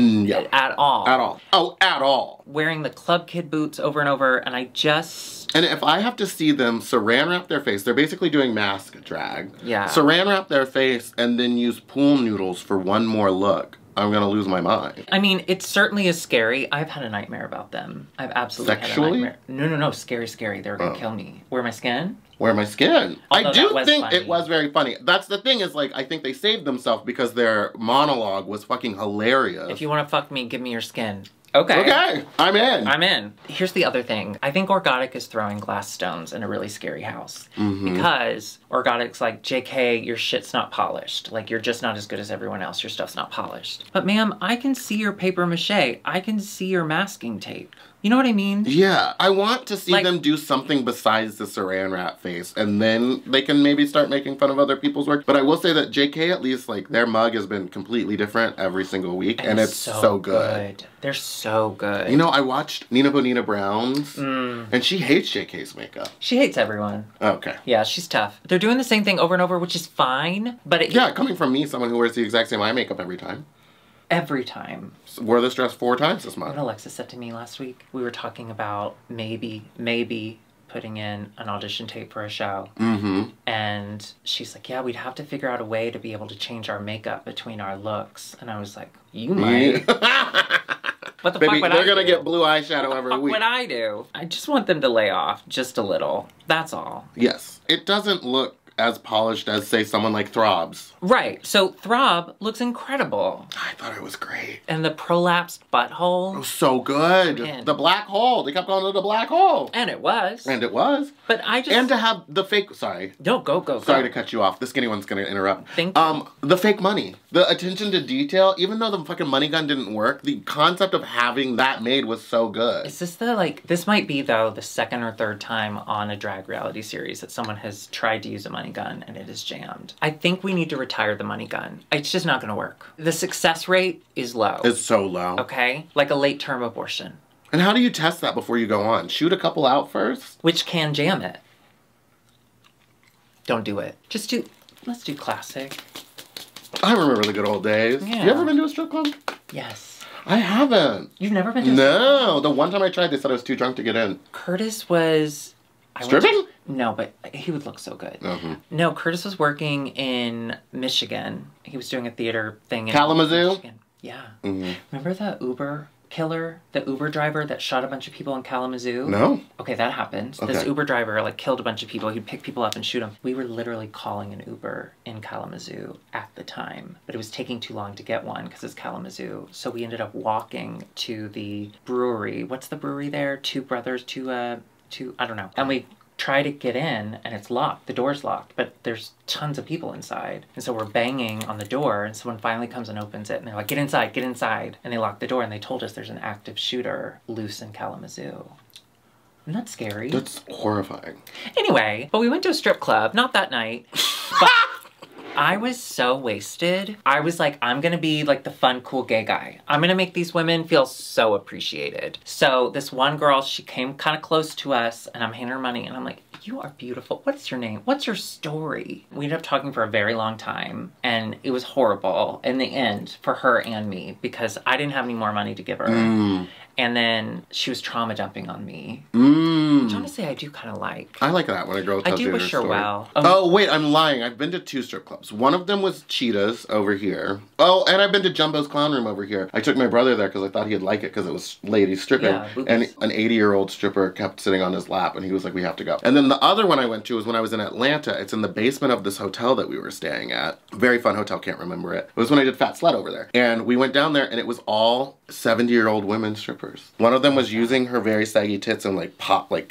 at all. At all. Oh, at all. Wearing the club kid boots over and over, and I just... And if I have to see them saran wrap their face, they're basically doing mask drag. Yeah. Saran wrap their face and then use pool noodles for one more look. I'm gonna lose my mind. I mean, it certainly is scary. I've had a nightmare about them. I've absolutely had a nightmare. No, scary, scary. They were gonna kill me. Wear my skin? Wear my skin. Although I do think it was very funny. That's the thing is, like, I think they saved themselves because their monologue was fucking hilarious. If you wanna fuck me, give me your skin. Okay. Okay, I'm in. I'm in. Here's the other thing. I think Orgotic is throwing glass stones in a really scary house because Orgotic's like, JK, your shit's not polished. Like, you're just not as good as everyone else. Your stuff's not polished. But ma'am, I can see your paper mache. I can see your masking tape. You know what I mean? Yeah, I want to see them do something besides the saran wrap face, and then they can maybe start making fun of other people's work. But I will say that JK, at least, like, their mug has been completely different every single week, and it's so good. They're so good. You know, I watched Nina Bonina Brown's, and she hates JK's makeup. She hates everyone. Okay. Yeah, she's tough. They're doing the same thing over and over, which is fine, but it... Yeah, coming from me, someone who wears the exact same eye makeup every time. Every time. Wore this dress 4 times this month. What Alexa said to me last week, we were talking about maybe putting in an audition tape for a show. And she's like, yeah, we'd have to figure out a way to be able to change our makeup between our looks. And I was like, you might. What the fuck would I do? They're gonna get blue eyeshadow every week. What would I do? I just want them to lay off just a little. That's all. Yes. It doesn't look as polished as, say, someone like Throb's. Right, so Throb looks incredible. I thought it was great. And the prolapsed butthole. Oh, so good. Man. The black hole, they kept calling it the black hole. And it was. And it was. But I just... And to have the fake, sorry. No, go. Sorry to cut you off, the skinny one's gonna interrupt. Thank you. The fake money, the attention to detail, even though the fucking money gun didn't work, the concept of having that made was so good. Is this the, like, this might be though the second or third time on a drag reality series that someone has tried to use a money gun and it is jammed. I think we need to retire the money gun. It's just not gonna work. The success rate is low. It's so low. Okay? Like a late-term abortion. And how do you test that before you go on? Shoot a couple out first? Which can jam it. Don't do it. Let's do classic. I remember the good old days. Yeah. You ever been to a strip club? Yes. I haven't. You've never been to a strip club? No. The one time I tried, they said I was too drunk to get in. Curtis was... Stripping? No, but he would look so good. Mm-hmm. No, Curtis was working in Michigan. He was doing a theater thing in Kalamazoo? Michigan. Yeah. Mm-hmm. Remember the Uber killer, the Uber driver that shot a bunch of people in Kalamazoo? No. Okay, that happened. Okay. This Uber driver like killed a bunch of people. He'd pick people up and shoot them. We were literally calling an Uber in Kalamazoo at the time, but it was taking too long to get one because it's Kalamazoo. So we ended up walking to the brewery. What's the brewery there? I don't know. And we try to get in and it's locked. The door's locked, but there's tons of people inside. And so we're banging on the door and someone finally comes and opens it and they're like, get inside, get inside. And they locked the door and they told us there's an active shooter loose in Kalamazoo. Isn't that scary? That's horrifying. Anyway, but we went to a strip club, not that night, but I was so wasted. I was like, I'm gonna be like the fun, cool gay guy. I'm gonna make these women feel so appreciated. So this one girl, she came kind of close to us and I'm handing her money and I'm like, you are beautiful. What's your name? What's your story? We ended up talking for a very long time and it was horrible in the end for her and me because I didn't have any more money to give her. Mm. And then she was trauma dumping on me. Mm. Which honestly, I do kind of like. I like that when a girl tells you her story. I do wish her well. Oh, wait, I'm lying. I've been to 2 strip clubs. One of them was Cheetah's over here. Oh, and I've been to Jumbo's Clown Room over here. I took my brother there because I thought he'd like it because it was ladies stripping. Yeah, and an 80-year-old stripper kept sitting on his lap and he was like, we have to go. And then the other one I went to was when I was in Atlanta. It's in the basement of this hotel that we were staying at. Very fun hotel, can't remember it. It was when I did Fat Slut over there. And we went down there and it was all 70-year-old women stripping. One of them was using her very saggy tits and like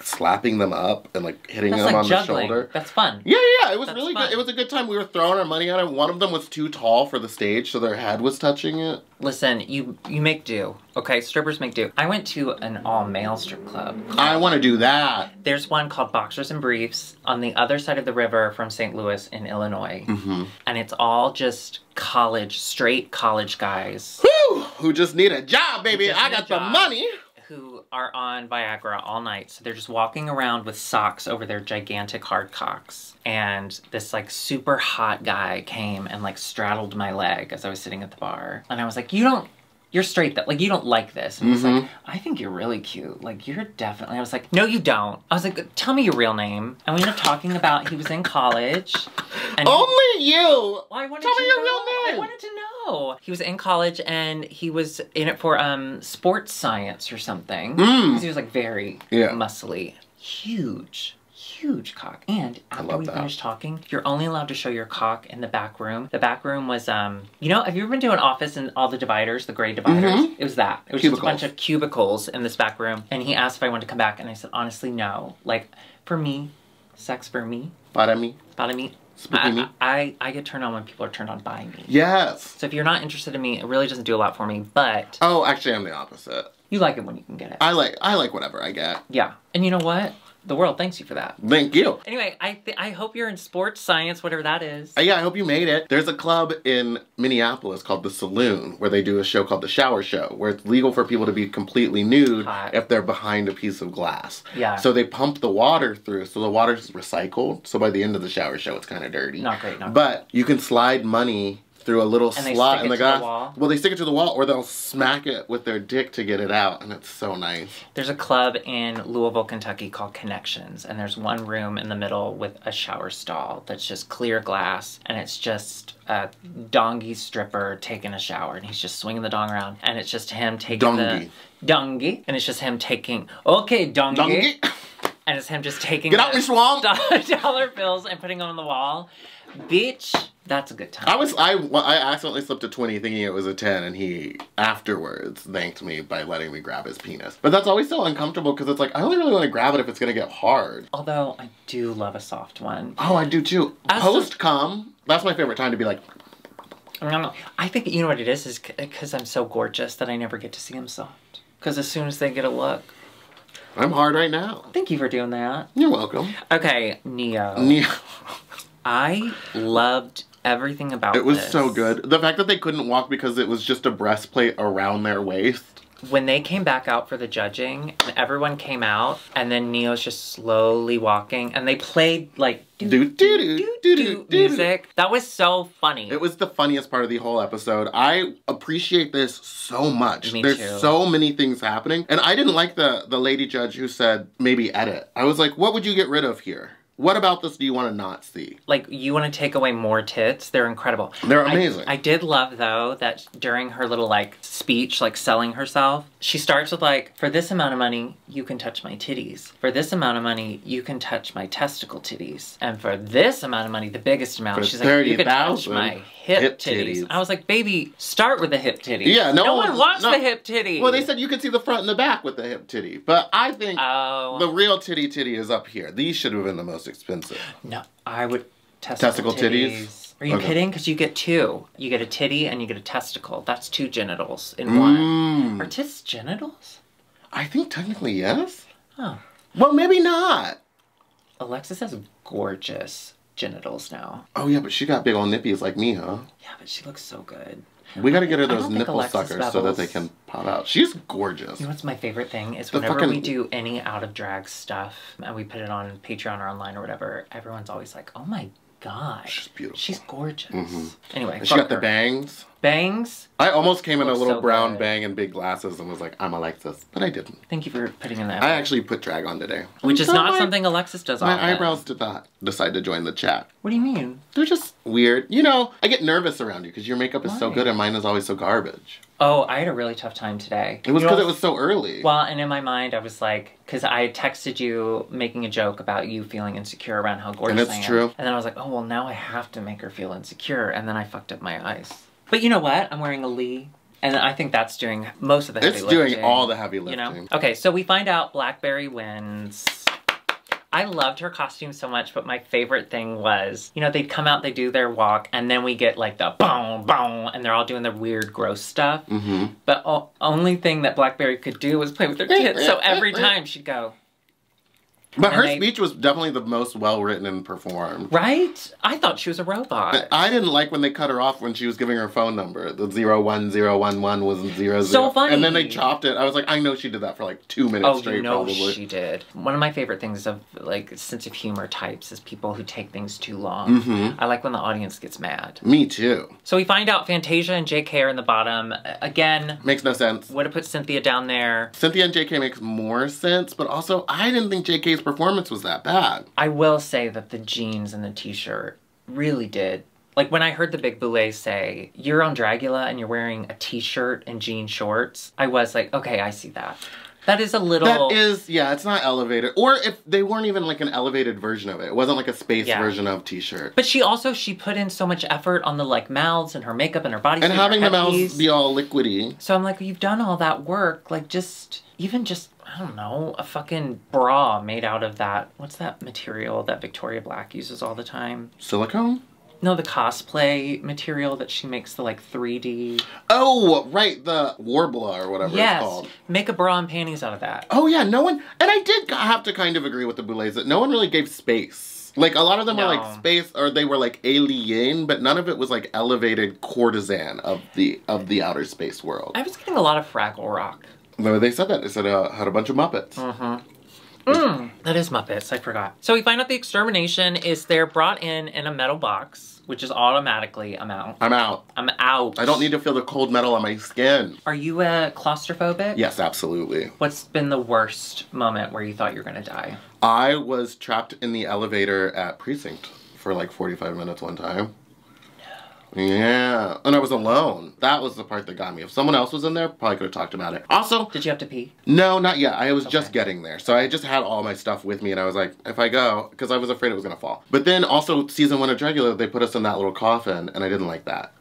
slapping them up and like hitting them on the shoulder. That's fun. Yeah, yeah, it was really good. It was a good time. We were throwing our money at it. One of them was too tall for the stage, so their head was touching it. Listen, you make do. Okay, strippers make do. I went to an all-male strip club. I want to do that. There's one called Boxers and Briefs on the other side of the river from St. Louis in Illinois. Mm-hmm. And it's all just college, straight college guys. Woo! Who just need a job, baby. I got the money. Who are on Viagra all night. So they're just walking around with socks over their gigantic hard cocks. And this like super hot guy came and like straddled my leg as I was sitting at the bar. And I was like, you're straight though, like you don't like this. And he was like, I think you're really cute. Like you're definitely, I was like, no you don't. I was like, tell me your real name. And we ended up talking about, he was in college. And only you! Well, I wanted tell to me your know. Real name! I wanted to know. He was in college and he was in it for sports science or something. Mm. He was like very muscly. Huge cock. And after we finished talking, you're only allowed to show your cock in the back room. The back room was, you know, have you ever been to an office and all the dividers, the gray dividers? Mm-hmm. It was that. It was just a bunch of cubicles in this back room. And he asked if I wanted to come back. And I said, honestly, no. Like, for me, sex for me. Para mí. Para mí. I get turned on when people are turned on by me. Yes. So if you're not interested in me, it really doesn't do a lot for me, but... Oh, actually, I'm the opposite. You like it when you can get it. I like whatever I get. Yeah. And you know what? The world thanks you for that. Thank you. Anyway, I hope you're in sports science, whatever that is. Yeah, I hope you made it. There's a club in Minneapolis called The Saloon where they do a show called The Shower Show where it's legal for people to be completely nude if they're behind a piece of glass. Yeah. So they pump the water through, so the water's recycled. So by the end of The Shower Show, it's kind of dirty. Not great, not great. But you can slide money through a little slot in the glass. Well, they stick it to the wall or they'll smack it with their dick to get it out, and it's so nice. There's a club in Louisville, Kentucky called Connections, and there's one room in the middle with a shower stall that's just clear glass, and it's just a dongy stripper taking a shower, and he's just swinging the dong around, and it's just him taking and it's him just taking get out me swamp dollar bills and putting them on the wall. Bitch, that's a good time. I accidentally slipped a 20 thinking it was a 10, and he afterwards thanked me by letting me grab his penis. But that's always so uncomfortable because it's like, I only really want to grab it if it's going to get hard. Although I do love a soft one. Oh, I do too. Post-cum, that's my favorite time to be like... I think, you know what it is because I'm so gorgeous that I never get to see him soft. Because as soon as they get a look... I'm hard right now. Thank you for doing that. You're welcome. Okay, Neo. I loved everything about this. It was so good. The fact that they couldn't walk because it was just a breastplate around their waist. When they came back out for the judging, everyone came out, and then Neo's just slowly walking, and they played like do-do-do-do-do music. That was so funny. It was the funniest part of the whole episode. I appreciate this so much. Me too. There's so many things happening. And I didn't like the lady judge who said, maybe edit. I was like, what would you get rid of here? What about this do you want to not see? Like, you want to take away more tits? They're incredible. They're amazing. I did love, though, that during her little, like, speech, like, selling herself, she starts with, like, for this amount of money, you can touch my titties. For this amount of money, you can touch my testicle titties. And for this amount of money, the biggest amount, for she's like, you can touch my hip titties. I was like, baby, start with the hip titties. Yeah, no one wants the hip titties. Well, they said you could see the front and the back with the hip titty. But I think the real titty is up here. These should have been the most expensive. No, I would testicle titties. Are you kidding? Because you get two. You get a titty and you get a testicle. That's two genitals in one. Are tits genitals? I think technically yes. Huh. Well, maybe not. Alexis has gorgeous genitals now. Oh yeah, but she got big old nippies like me, huh? Yeah, but she looks so good. We gotta get her those nipple suckers so that they can pop out. She's gorgeous. You know what's my favorite thing is whenever we do any out of drag stuff and we put it on Patreon or online or whatever, everyone's always like, oh my God. She's beautiful. She's gorgeous. Mm-hmm. Anyway, and she got the bangs. Bangs? I almost came in a little brown bang and big glasses and was like, I'm Alexis, but I didn't. Thank you for putting in that. I actually put drag on today. Which is not something Alexis does often. My eyebrows did not decide to join the chat. What do you mean? They're just weird. You know, I get nervous around you because your makeup is so good and mine is always so garbage. Oh, I had a really tough time today. It was because it was so early. Well, and in my mind, I was like, because I texted you making a joke about you feeling insecure around how gorgeous I am. And it's true. And then I was like, oh, well, now I have to make her feel insecure. And then I fucked up my eyes. But you know what? I'm wearing a Lee. And I think that's doing most of the heavy lifting. It's doing all the heavy lifting. You know? Okay, so we find out Blackberry wins. I loved her costume so much, but my favorite thing was, you know, they'd come out, they do their walk, and then we get like the boom, boom, and they're all doing the weird, gross stuff. Mm-hmm. But only thing that Blackberry could do was play with her tits, so every time she'd go. But her speech was definitely the most well-written and performed. Right? I thought she was a robot. I didn't like when they cut her off when she was giving her phone number. The 01011 was 00. So funny. And then they chopped it. I was like, I know she did that for like 2 minutes straight, you know, probably. She did. One of my favorite things of like sense of humor types is people who take things too long. Mm-hmm. I like when the audience gets mad. Me too. So we find out Fantasia and JK are in the bottom. Again. Makes no sense. Would have put Cynthia down there. Cynthia and JK makes more sense, but also I didn't think JK's performance was that bad. I will say that the jeans and the t-shirt really did. Like when I heard the big Boulet say, you're on Dragula and you're wearing a t-shirt and jean shorts, I was like, okay, I see that. That is a little... That is, yeah, it's not elevated. Or if they weren't even like an elevated version of it. It wasn't like a space version of t-shirt. But she also, she put in so much effort on the like mouths and her makeup and her body. And having the mouths be all liquidy. So I'm like, you've done all that work. Like just, even just, I don't know, a fucking bra made out of that. What's that material that Victoria Black uses all the time? Silicone? No, the cosplay material that she makes, the like 3D. Oh, right, the Warbler or whatever it's called. Yes, make a bra and panties out of that. Oh yeah, no one, and I did have to kind of agree with the Boulets that no one really gave space. Like a lot of them were like space, or they were like alien, but none of it was like elevated courtesan of the outer space world. I was getting a lot of Fraggle Rock. No, they said that. They said, had a bunch of Muppets. Mm-hmm. That is Muppets, I forgot. So we find out the extermination is they're brought in a metal box, which is automatically, I'm out. I'm out. I'm out. I don't need to feel the cold metal on my skin. Are you claustrophobic? Yes, absolutely. What's been the worst moment where you thought you were gonna die? I was trapped in the elevator at Precinct for like 45 minutes one time. Yeah, and I was alone. That was the part that got me. If someone else was in there, probably could have talked about it. Also, did you have to pee? No, not yet. I was just getting there. So I just had all my stuff with me and I was like, if I go, because I was afraid it was gonna fall. But then also season one of Dragula, they put us in that little coffin and I didn't like that.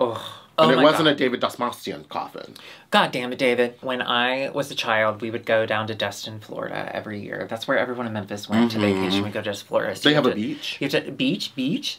Ugh. And it wasn't a David Dastmalchian coffin. God damn it, David. When I was a child, we would go down to Destin, Florida every year. That's where everyone in Memphis went to vacation. We go to Florida. So they have a beach? You have to, beach.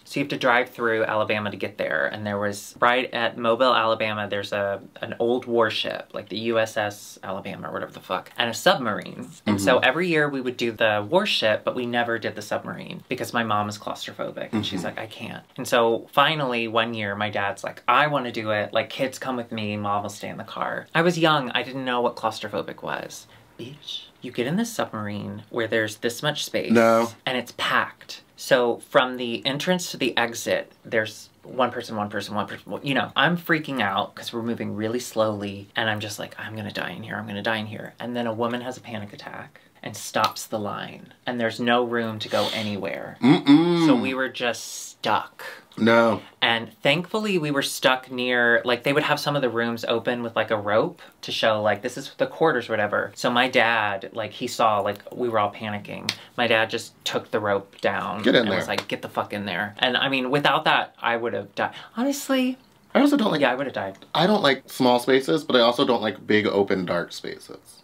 So you have to drive through Alabama to get there. And there was, right at Mobile, Alabama, there's an old warship, like the USS Alabama or whatever the fuck, and a submarine. And so every year we would do the warship, but we never did the submarine because my mom is claustrophobic. And she's like, I can't. And so finally, one year, my dad's like, I want to do do it. Like, kids come with me, mom will stay in the car. I was young, I didn't know what claustrophobic was. Bitch, you get in this submarine where there's this much space. No. And it's packed. So from the entrance to the exit, there's one person, one person, one person, you know. I'm freaking out because we're moving really slowly and I'm just like, I'm gonna die in here, I'm gonna die in here. And then a woman has a panic attack and stops the line and there's no room to go anywhere. So we were just stuck. No. And thankfully we were stuck near, like, they would have some of the rooms open with like a rope to show like, this is the quarters or whatever. So my dad, like, he saw, like, we were all panicking. My dad just took the rope down and was like, get the fuck in there. And I mean, without that, I would have died. Honestly, I also don't like, yeah, I would have died. I don't like small spaces, but I also don't like big open dark spaces.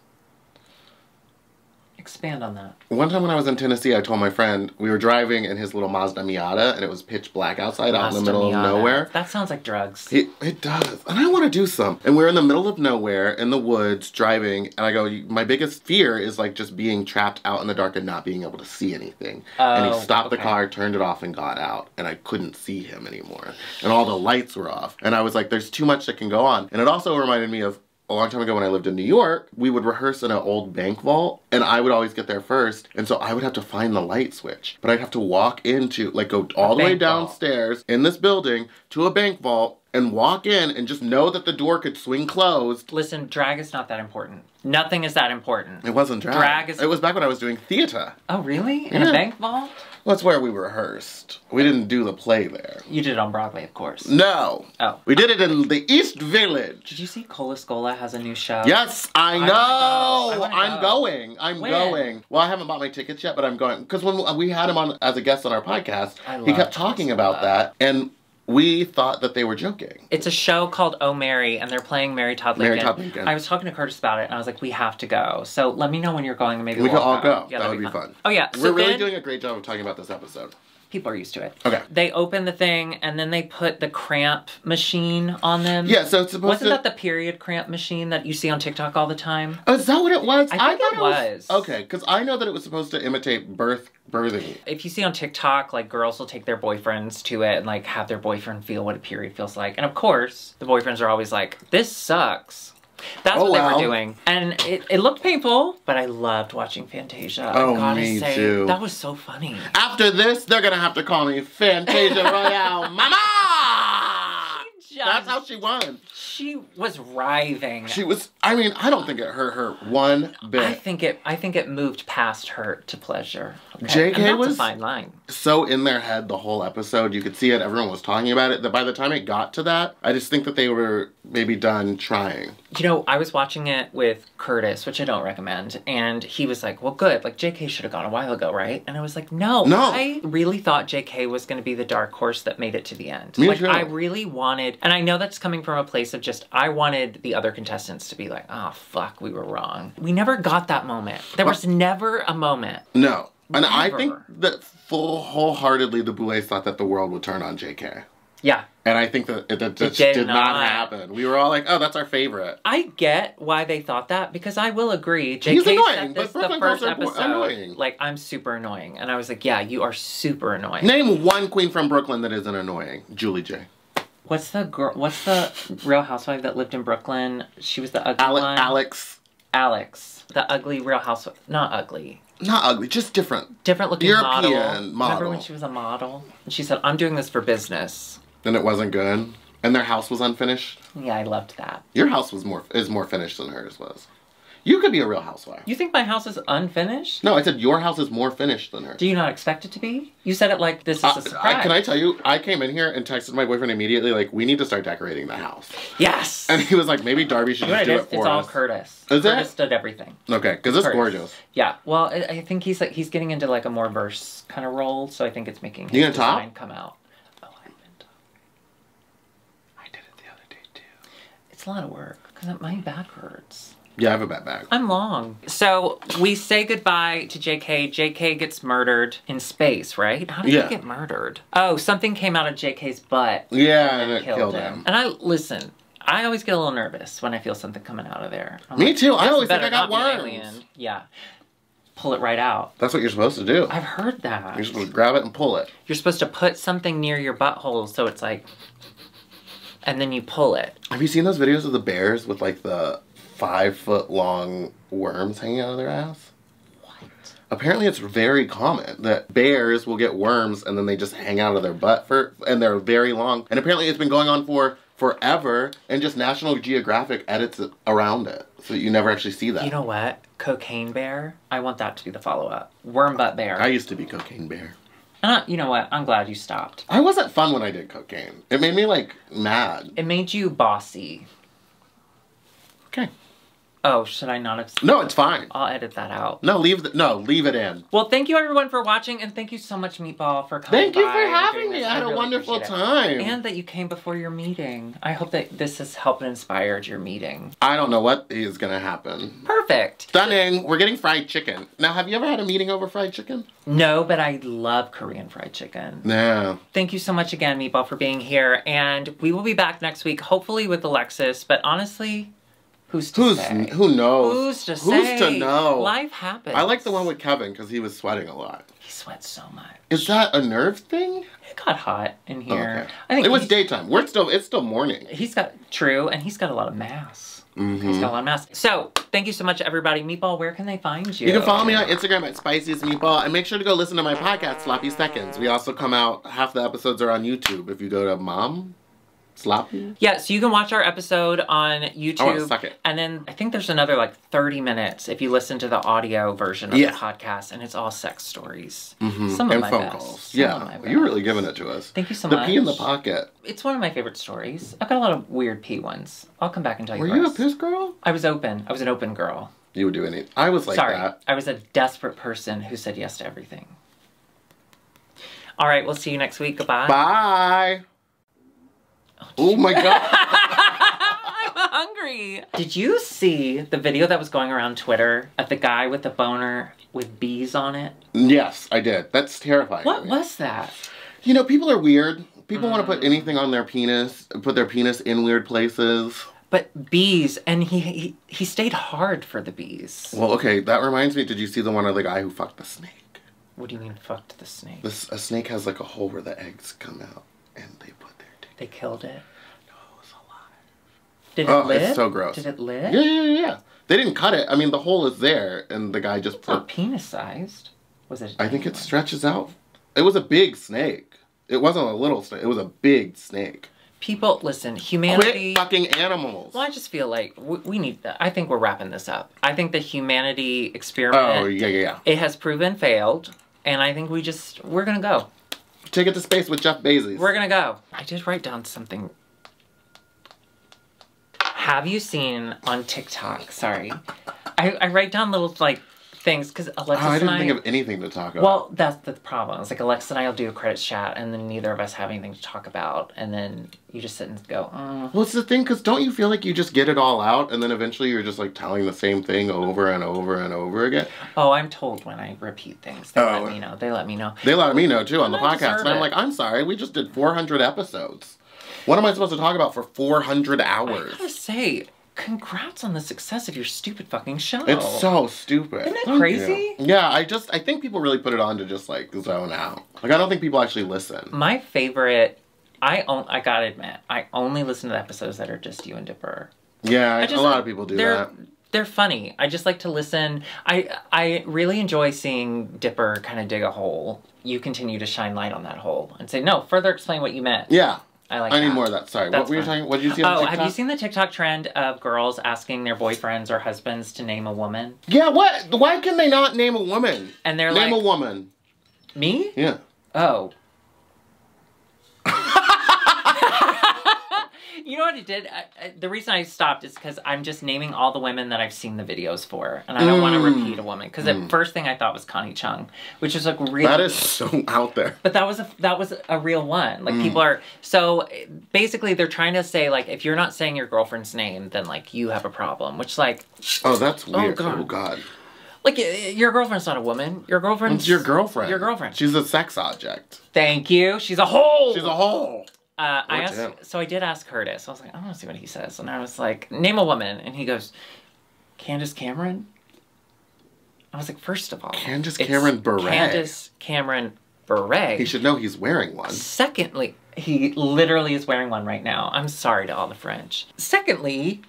Expand on that. One time when I was in Tennessee, I told my friend, we were driving in his little Mazda Miata, and it was pitch black outside, out in the middle of nowhere. That sounds like drugs. It does. And I want to do some. And we're in the middle of nowhere, in the woods, driving, and I go, my biggest fear is like just being trapped out in the dark and not being able to see anything. And he stopped the car, turned it off, and got out. And I couldn't see him anymore. And all the lights were off. And I was like, there's too much that can go on. And it also reminded me of a long time ago when I lived in New York, we would rehearse in an old bank vault, and I would always get there first, and so I would have to find the light switch. But I'd have to walk into, like, go all the way downstairs in this building to a bank vault, and walk in and just know that the door could swing closed. Listen, drag is not that important. Nothing is that important. It wasn't drag. It was back when I was doing theater. Oh, really? In a bank vault? Well, that's where we rehearsed. We didn't do the play there. You did it on Broadway, of course. No. Oh. We did it in the East Village. Did you see Cola Scola has a new show? Yes, I know. I'm going. Well, I haven't bought my tickets yet, but I'm going. Because when we had him on as a guest on our podcast, he kept talking about that. And we thought that they were joking. It's a show called Oh Mary, and they're playing Mary Todd Lincoln. Mary Todd Lincoln. I was talking to Curtis about it, and I was like, we have to go. So let me know when you're going, and maybe we'll all go. Yeah, that would be fun. Oh, yeah. We're really doing a great job of talking about this episode. People are used to it. Okay. They open the thing, and then they put the cramp machine on them. Yeah, so it's supposed to... Wasn't that the period cramp machine that you see on TikTok all the time? Oh, is that what it was? I thought it was. Okay, because I know that it was supposed to imitate birthing. If you see on TikTok, like, girls will take their boyfriends to it and, like, have their boyfriend feel what a period feels like. And, of course, the boyfriends are always like, this sucks. That's what they were doing. And it looked painful, but I loved watching Fantasia. Oh, me too. That was so funny. After this, they're going to have to call me Fantasia Royale Mama! That's how she won. She was writhing. She was, I mean, I don't think it hurt her one bit. I think it moved past hurt to pleasure. Okay? JK was a fine line. So in their head the whole episode. You could see it. Everyone was talking about it. That by the time it got to that, I just think that they were maybe done trying. You know, I was watching it with Curtis, which I don't recommend. And he was like, well, good. Like, JK should have gone a while ago, right? And I was like, no. I really thought JK was going to be the dark horse that made it to the end. Me too. I really wanted, and I know that's coming from a place of just, I wanted the other contestants to be like, oh, fuck, we were wrong. We never got that moment. There was never a moment. No. And never. I think that wholeheartedly the Boulets thought that the world would turn on JK. Yeah. And I think that it did not happen. We were all like, oh, that's our favorite. I get why they thought that, because I will agree. JK He's annoying, said this but the first episode. Annoying. Like, I'm super annoying. And I was like, yeah, you are super annoying. Name one queen from Brooklyn that isn't annoying. Julie J. What's the girl? What's the real housewife that lived in Brooklyn? She was the ugly one. Alex. The ugly real housewife. Not ugly. Just different. Different looking model. European model. Remember when she was a model? And she said, I'm doing this for business. And it wasn't good? And their house was unfinished? Yeah, I loved that. Your house was more finished than hers was. You could be a real housewife. You think my house is unfinished? No, I said your house is more finished than hers. Do you not expect it to be? You said it like this is a surprise. Can I tell you, I came in here and texted my boyfriend immediately, like, we need to start decorating the house. Yes! And he was like, maybe Darby should just do it for us. It's all Curtis. Is it? Curtis did everything. Okay, because it's gorgeous. Yeah, well, I think he's like, he's getting into like a more verse kind of role, so I think it's making his design come out. Oh, I've been top. I did it the other day, too. It's a lot of work, because my back hurts. Yeah, I have a bad back. I'm long. So we say goodbye to JK. JK gets murdered in space, right? How did he get murdered? Oh, something came out of JK's butt. Yeah, and it killed him. And listen, I always get a little nervous when I feel something coming out of there. Me too. I always think I got worms. Yeah. Pull it right out. That's what you're supposed to do. I've heard that. You're supposed to grab it and pull it. You're supposed to put something near your butthole so it's like... and then you pull it. Have you seen those videos of the bears with like the 5-foot-long worms hanging out of their ass? What? Apparently it's very common that bears will get worms and then they just hang out of their butt for, and they're very long. And apparently it's been going on for forever, and just National Geographic edits around it so that you never actually see that. You know what? Cocaine Bear? I want that to be the follow-up. Worm Butt Bear. I used to be Cocaine Bear. You know what? I'm glad you stopped. I wasn't fun when I did cocaine. It made me, like, mad. It made you bossy. Okay. Oh, should I not have... No, it's fine. I'll edit that out. No, leave it in. Well, thank you, everyone, for watching, and thank you so much, Meatball, for coming by. Thank you for having me. I had a wonderful time. And that you came before your meeting. I hope that this has helped inspire your meeting. I don't know what is going to happen. Perfect. Stunning. We're getting fried chicken. Now, have you ever had a meeting over fried chicken? No, but I love Korean fried chicken. No. Thank you so much again, Meatball, for being here, and we will be back next week, hopefully with Alexis, but honestly... Who's to say? Who knows? Who's to know? Life happens. I like the one with Kevin because he was sweating a lot. He sweats so much. Is that a nerve thing? It got hot in here. Okay. I think it was daytime. It's still morning. He's got, true, and he's got a lot of mass. Mm-hmm. He's got a lot of mass. So, thank you so much, everybody. Meatball, where can they find you? You can follow me on Instagram at SpiciesMeatball, and make sure to go listen to my podcast, Sloppy Seconds. We also come out, half the episodes are on YouTube. If you go to Sloppy? Yeah, so you can watch our episode on YouTube. Oh, suck it. And then I think there's another like 30 minutes if you listen to the audio version of the podcast, and it's all sex stories. Mm-hmm. Some of my phone calls. Yeah, you're really giving it to us. Thank you so much. The pee in the pocket. It's one of my favorite stories. I've got a lot of weird pee ones. I'll come back and tell you. Were you a piss girl? I was open. I was an open girl. You would do anything. I was like that. I was a desperate person who said yes to everything. All right, we'll see you next week. Goodbye. Bye. Oh my God. I'm hungry. Did you see the video that was going around Twitter of the guy with the boner with bees on it? Yes, I did. That's terrifying. What was that? You know, people are weird. People want to put anything on their penis, put their penis in weird places. But bees, and he stayed hard for the bees. Well, okay, that reminds me, did you see the one of the guy who fucked the snake? What do you mean fucked the snake? A snake has like a hole where the eggs come out and they put... They killed it. No, it was alive. Did it live? Oh, it's so gross. Did it live? Yeah. They didn't cut it. I mean, the hole is there, and the guy just... It's not penis-sized. Was it? I think it stretches out. It was a big snake. It wasn't a little snake. It was a big snake. People, listen, humanity... Quit fucking animals. Well, I just feel like we need that. I think we're wrapping this up. I think the humanity experiment... Oh, yeah. It has proven failed, and I think we're going to go. Take it to space with Jeff Bezos. We're gonna go. I did write down something. Have you seen on TikTok? Sorry. I write down little like things because Alexis and I didn't think of anything to talk about. Well, that's the problem. It's like Alexis and I will do a credit chat and then neither of us have anything to talk about. And then you just sit and go, Well, it's the thing because don't you feel like you just get it all out and then eventually you're just like telling the same thing over and over and over again? Oh, I'm told when I repeat things. They let me know. They let me know. They let me know too on the podcast. And I'm like, I'm sorry. We just did 400 episodes. What am I supposed to talk about for 400 hours? I gotta say... Congrats on the success of your stupid fucking show. It's so stupid. Isn't that crazy? Yeah, I think people really put it on to just like zone out. Like I don't think people actually listen. My favorite, I gotta admit, I only listen to the episodes that are just you and Dipper. Yeah, a lot of people do that. They're funny. I just like to listen. I really enjoy seeing Dipper kind of dig a hole. You continue to shine light on that hole and say, no, further explain what you meant. Yeah. I need more of that. Sorry. What were you talking? What did you see on TikTok? Oh, have you seen the TikTok trend of girls asking their boyfriends or husbands to name a woman? Yeah, what? Why can they not name a woman? And they're like... Name a woman. Me? Yeah. Oh. You know what it did? The reason I stopped is because I'm just naming all the women that I've seen the videos for. And I don't want to repeat a woman. Because the first thing I thought was Connie Chung. Which is like really... That is so out there. But that was a real one. Like people are... So basically they're trying to say like, if you're not saying your girlfriend's name, then like you have a problem. Which like... Oh, that's weird. Oh, God. Oh, God. Like, your girlfriend's not a woman. Your girlfriend's... It's your girlfriend. Your girlfriend. She's a sex object. Thank you. She's a hole. She's a hole. I did ask Curtis. I was like, I want to see what he says. And I was like, name a woman. And he goes, Candace Cameron? I was like, first of all. Candace Cameron Bure. Candace Cameron beret. He should know he's wearing one. Secondly, he literally is wearing one right now. I'm sorry to all the French. Secondly,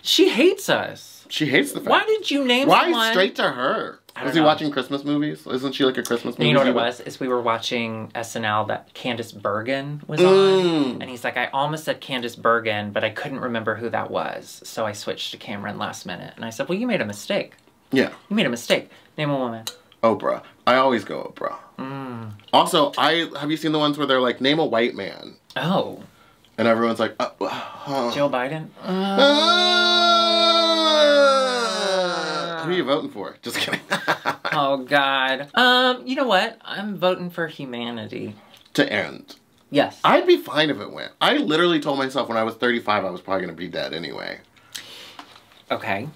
she hates us. She hates the fact. Why did you name someone? Why straight to her? Was he watching Christmas movies? Isn't she like a Christmas movie? You know what it was? Is we were watching SNL that Candace Bergen was on. And he's like, I almost said Candace Bergen, but I couldn't remember who that was. So I switched to Cameron last minute. And I said, well, you made a mistake. Yeah. You made a mistake. Name a woman. Oprah. I always go Oprah. Mm. Also, have you seen the ones where they're like, name a white man? Oh. And everyone's like, Joe Biden? Who are you voting for? Just kidding. Oh, God. You know what? I'm voting for humanity. To end. Yes. I'd be fine if it went. I literally told myself when I was 35 I was probably going to be dead anyway. Okay.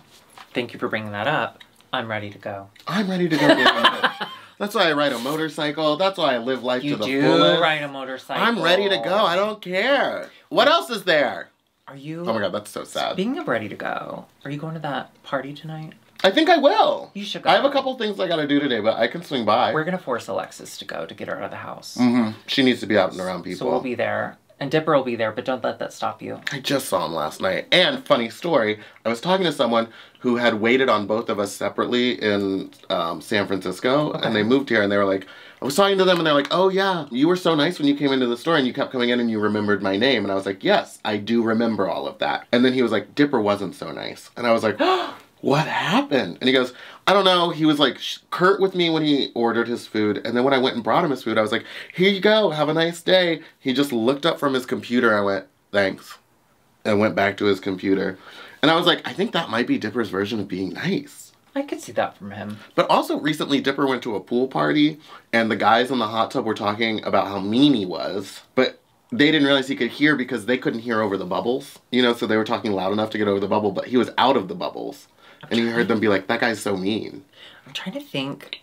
Thank you for bringing that up. I'm ready to go. I'm ready to go. That's why I ride a motorcycle. That's why I live life to the fullest. You do ride a motorcycle. I'm ready to go. I don't care. What else is there? Are you... Oh, my God. That's so sad. Speaking of ready to go, are you going to that party tonight? I think I will. You should go. I have a couple things I gotta do today, but I can swing by. We're gonna force Alexis to go to get her out of the house. Mm-hmm. She needs to be out and around people. So we'll be there. And Dipper will be there, but don't let that stop you. I just saw him last night. And, funny story, I was talking to someone who had waited on both of us separately in San Francisco, and they moved here, and they were like, I was talking to them, and they're like, oh, yeah, you were so nice when you came into the store, and you kept coming in, and you remembered my name. And I was like, yes, I do remember all of that. And then he was like, Dipper wasn't so nice. And I was like, what happened? And he goes, I don't know. He was like curt with me when he ordered his food. And then when I went and brought him his food, I was like, here you go. Have a nice day. He just looked up from his computer. I went, thanks. And went back to his computer. And I was like, I think that might be Dipper's version of being nice. I could see that from him. But also recently Dipper went to a pool party and the guys in the hot tub were talking about how mean he was. But they didn't realize he could hear because they couldn't hear over the bubbles. You know, so they were talking loud enough to get over the bubble, but he was out of the bubbles. And you heard them be like, that guy's so mean. I'm trying to think,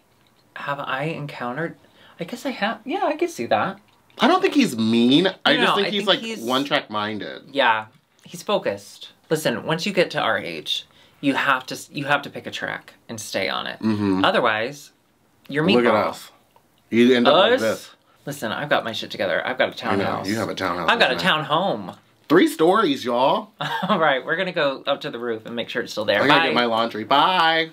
have I encountered... I guess I have. Yeah, I could see that. I don't think he's mean. I just think he's one-track minded. Yeah, he's focused. Listen, once you get to our age, you have to pick a track and stay on it. Mm-hmm. Otherwise, you're meatball. Look at us. You end up like this. Listen, I've got my shit together. I've got a townhouse. I know, you have a townhouse. I've got a town home. 3 stories, y'all. All right, we're going to go up to the roof and make sure it's still there. I gotta get my laundry. Bye.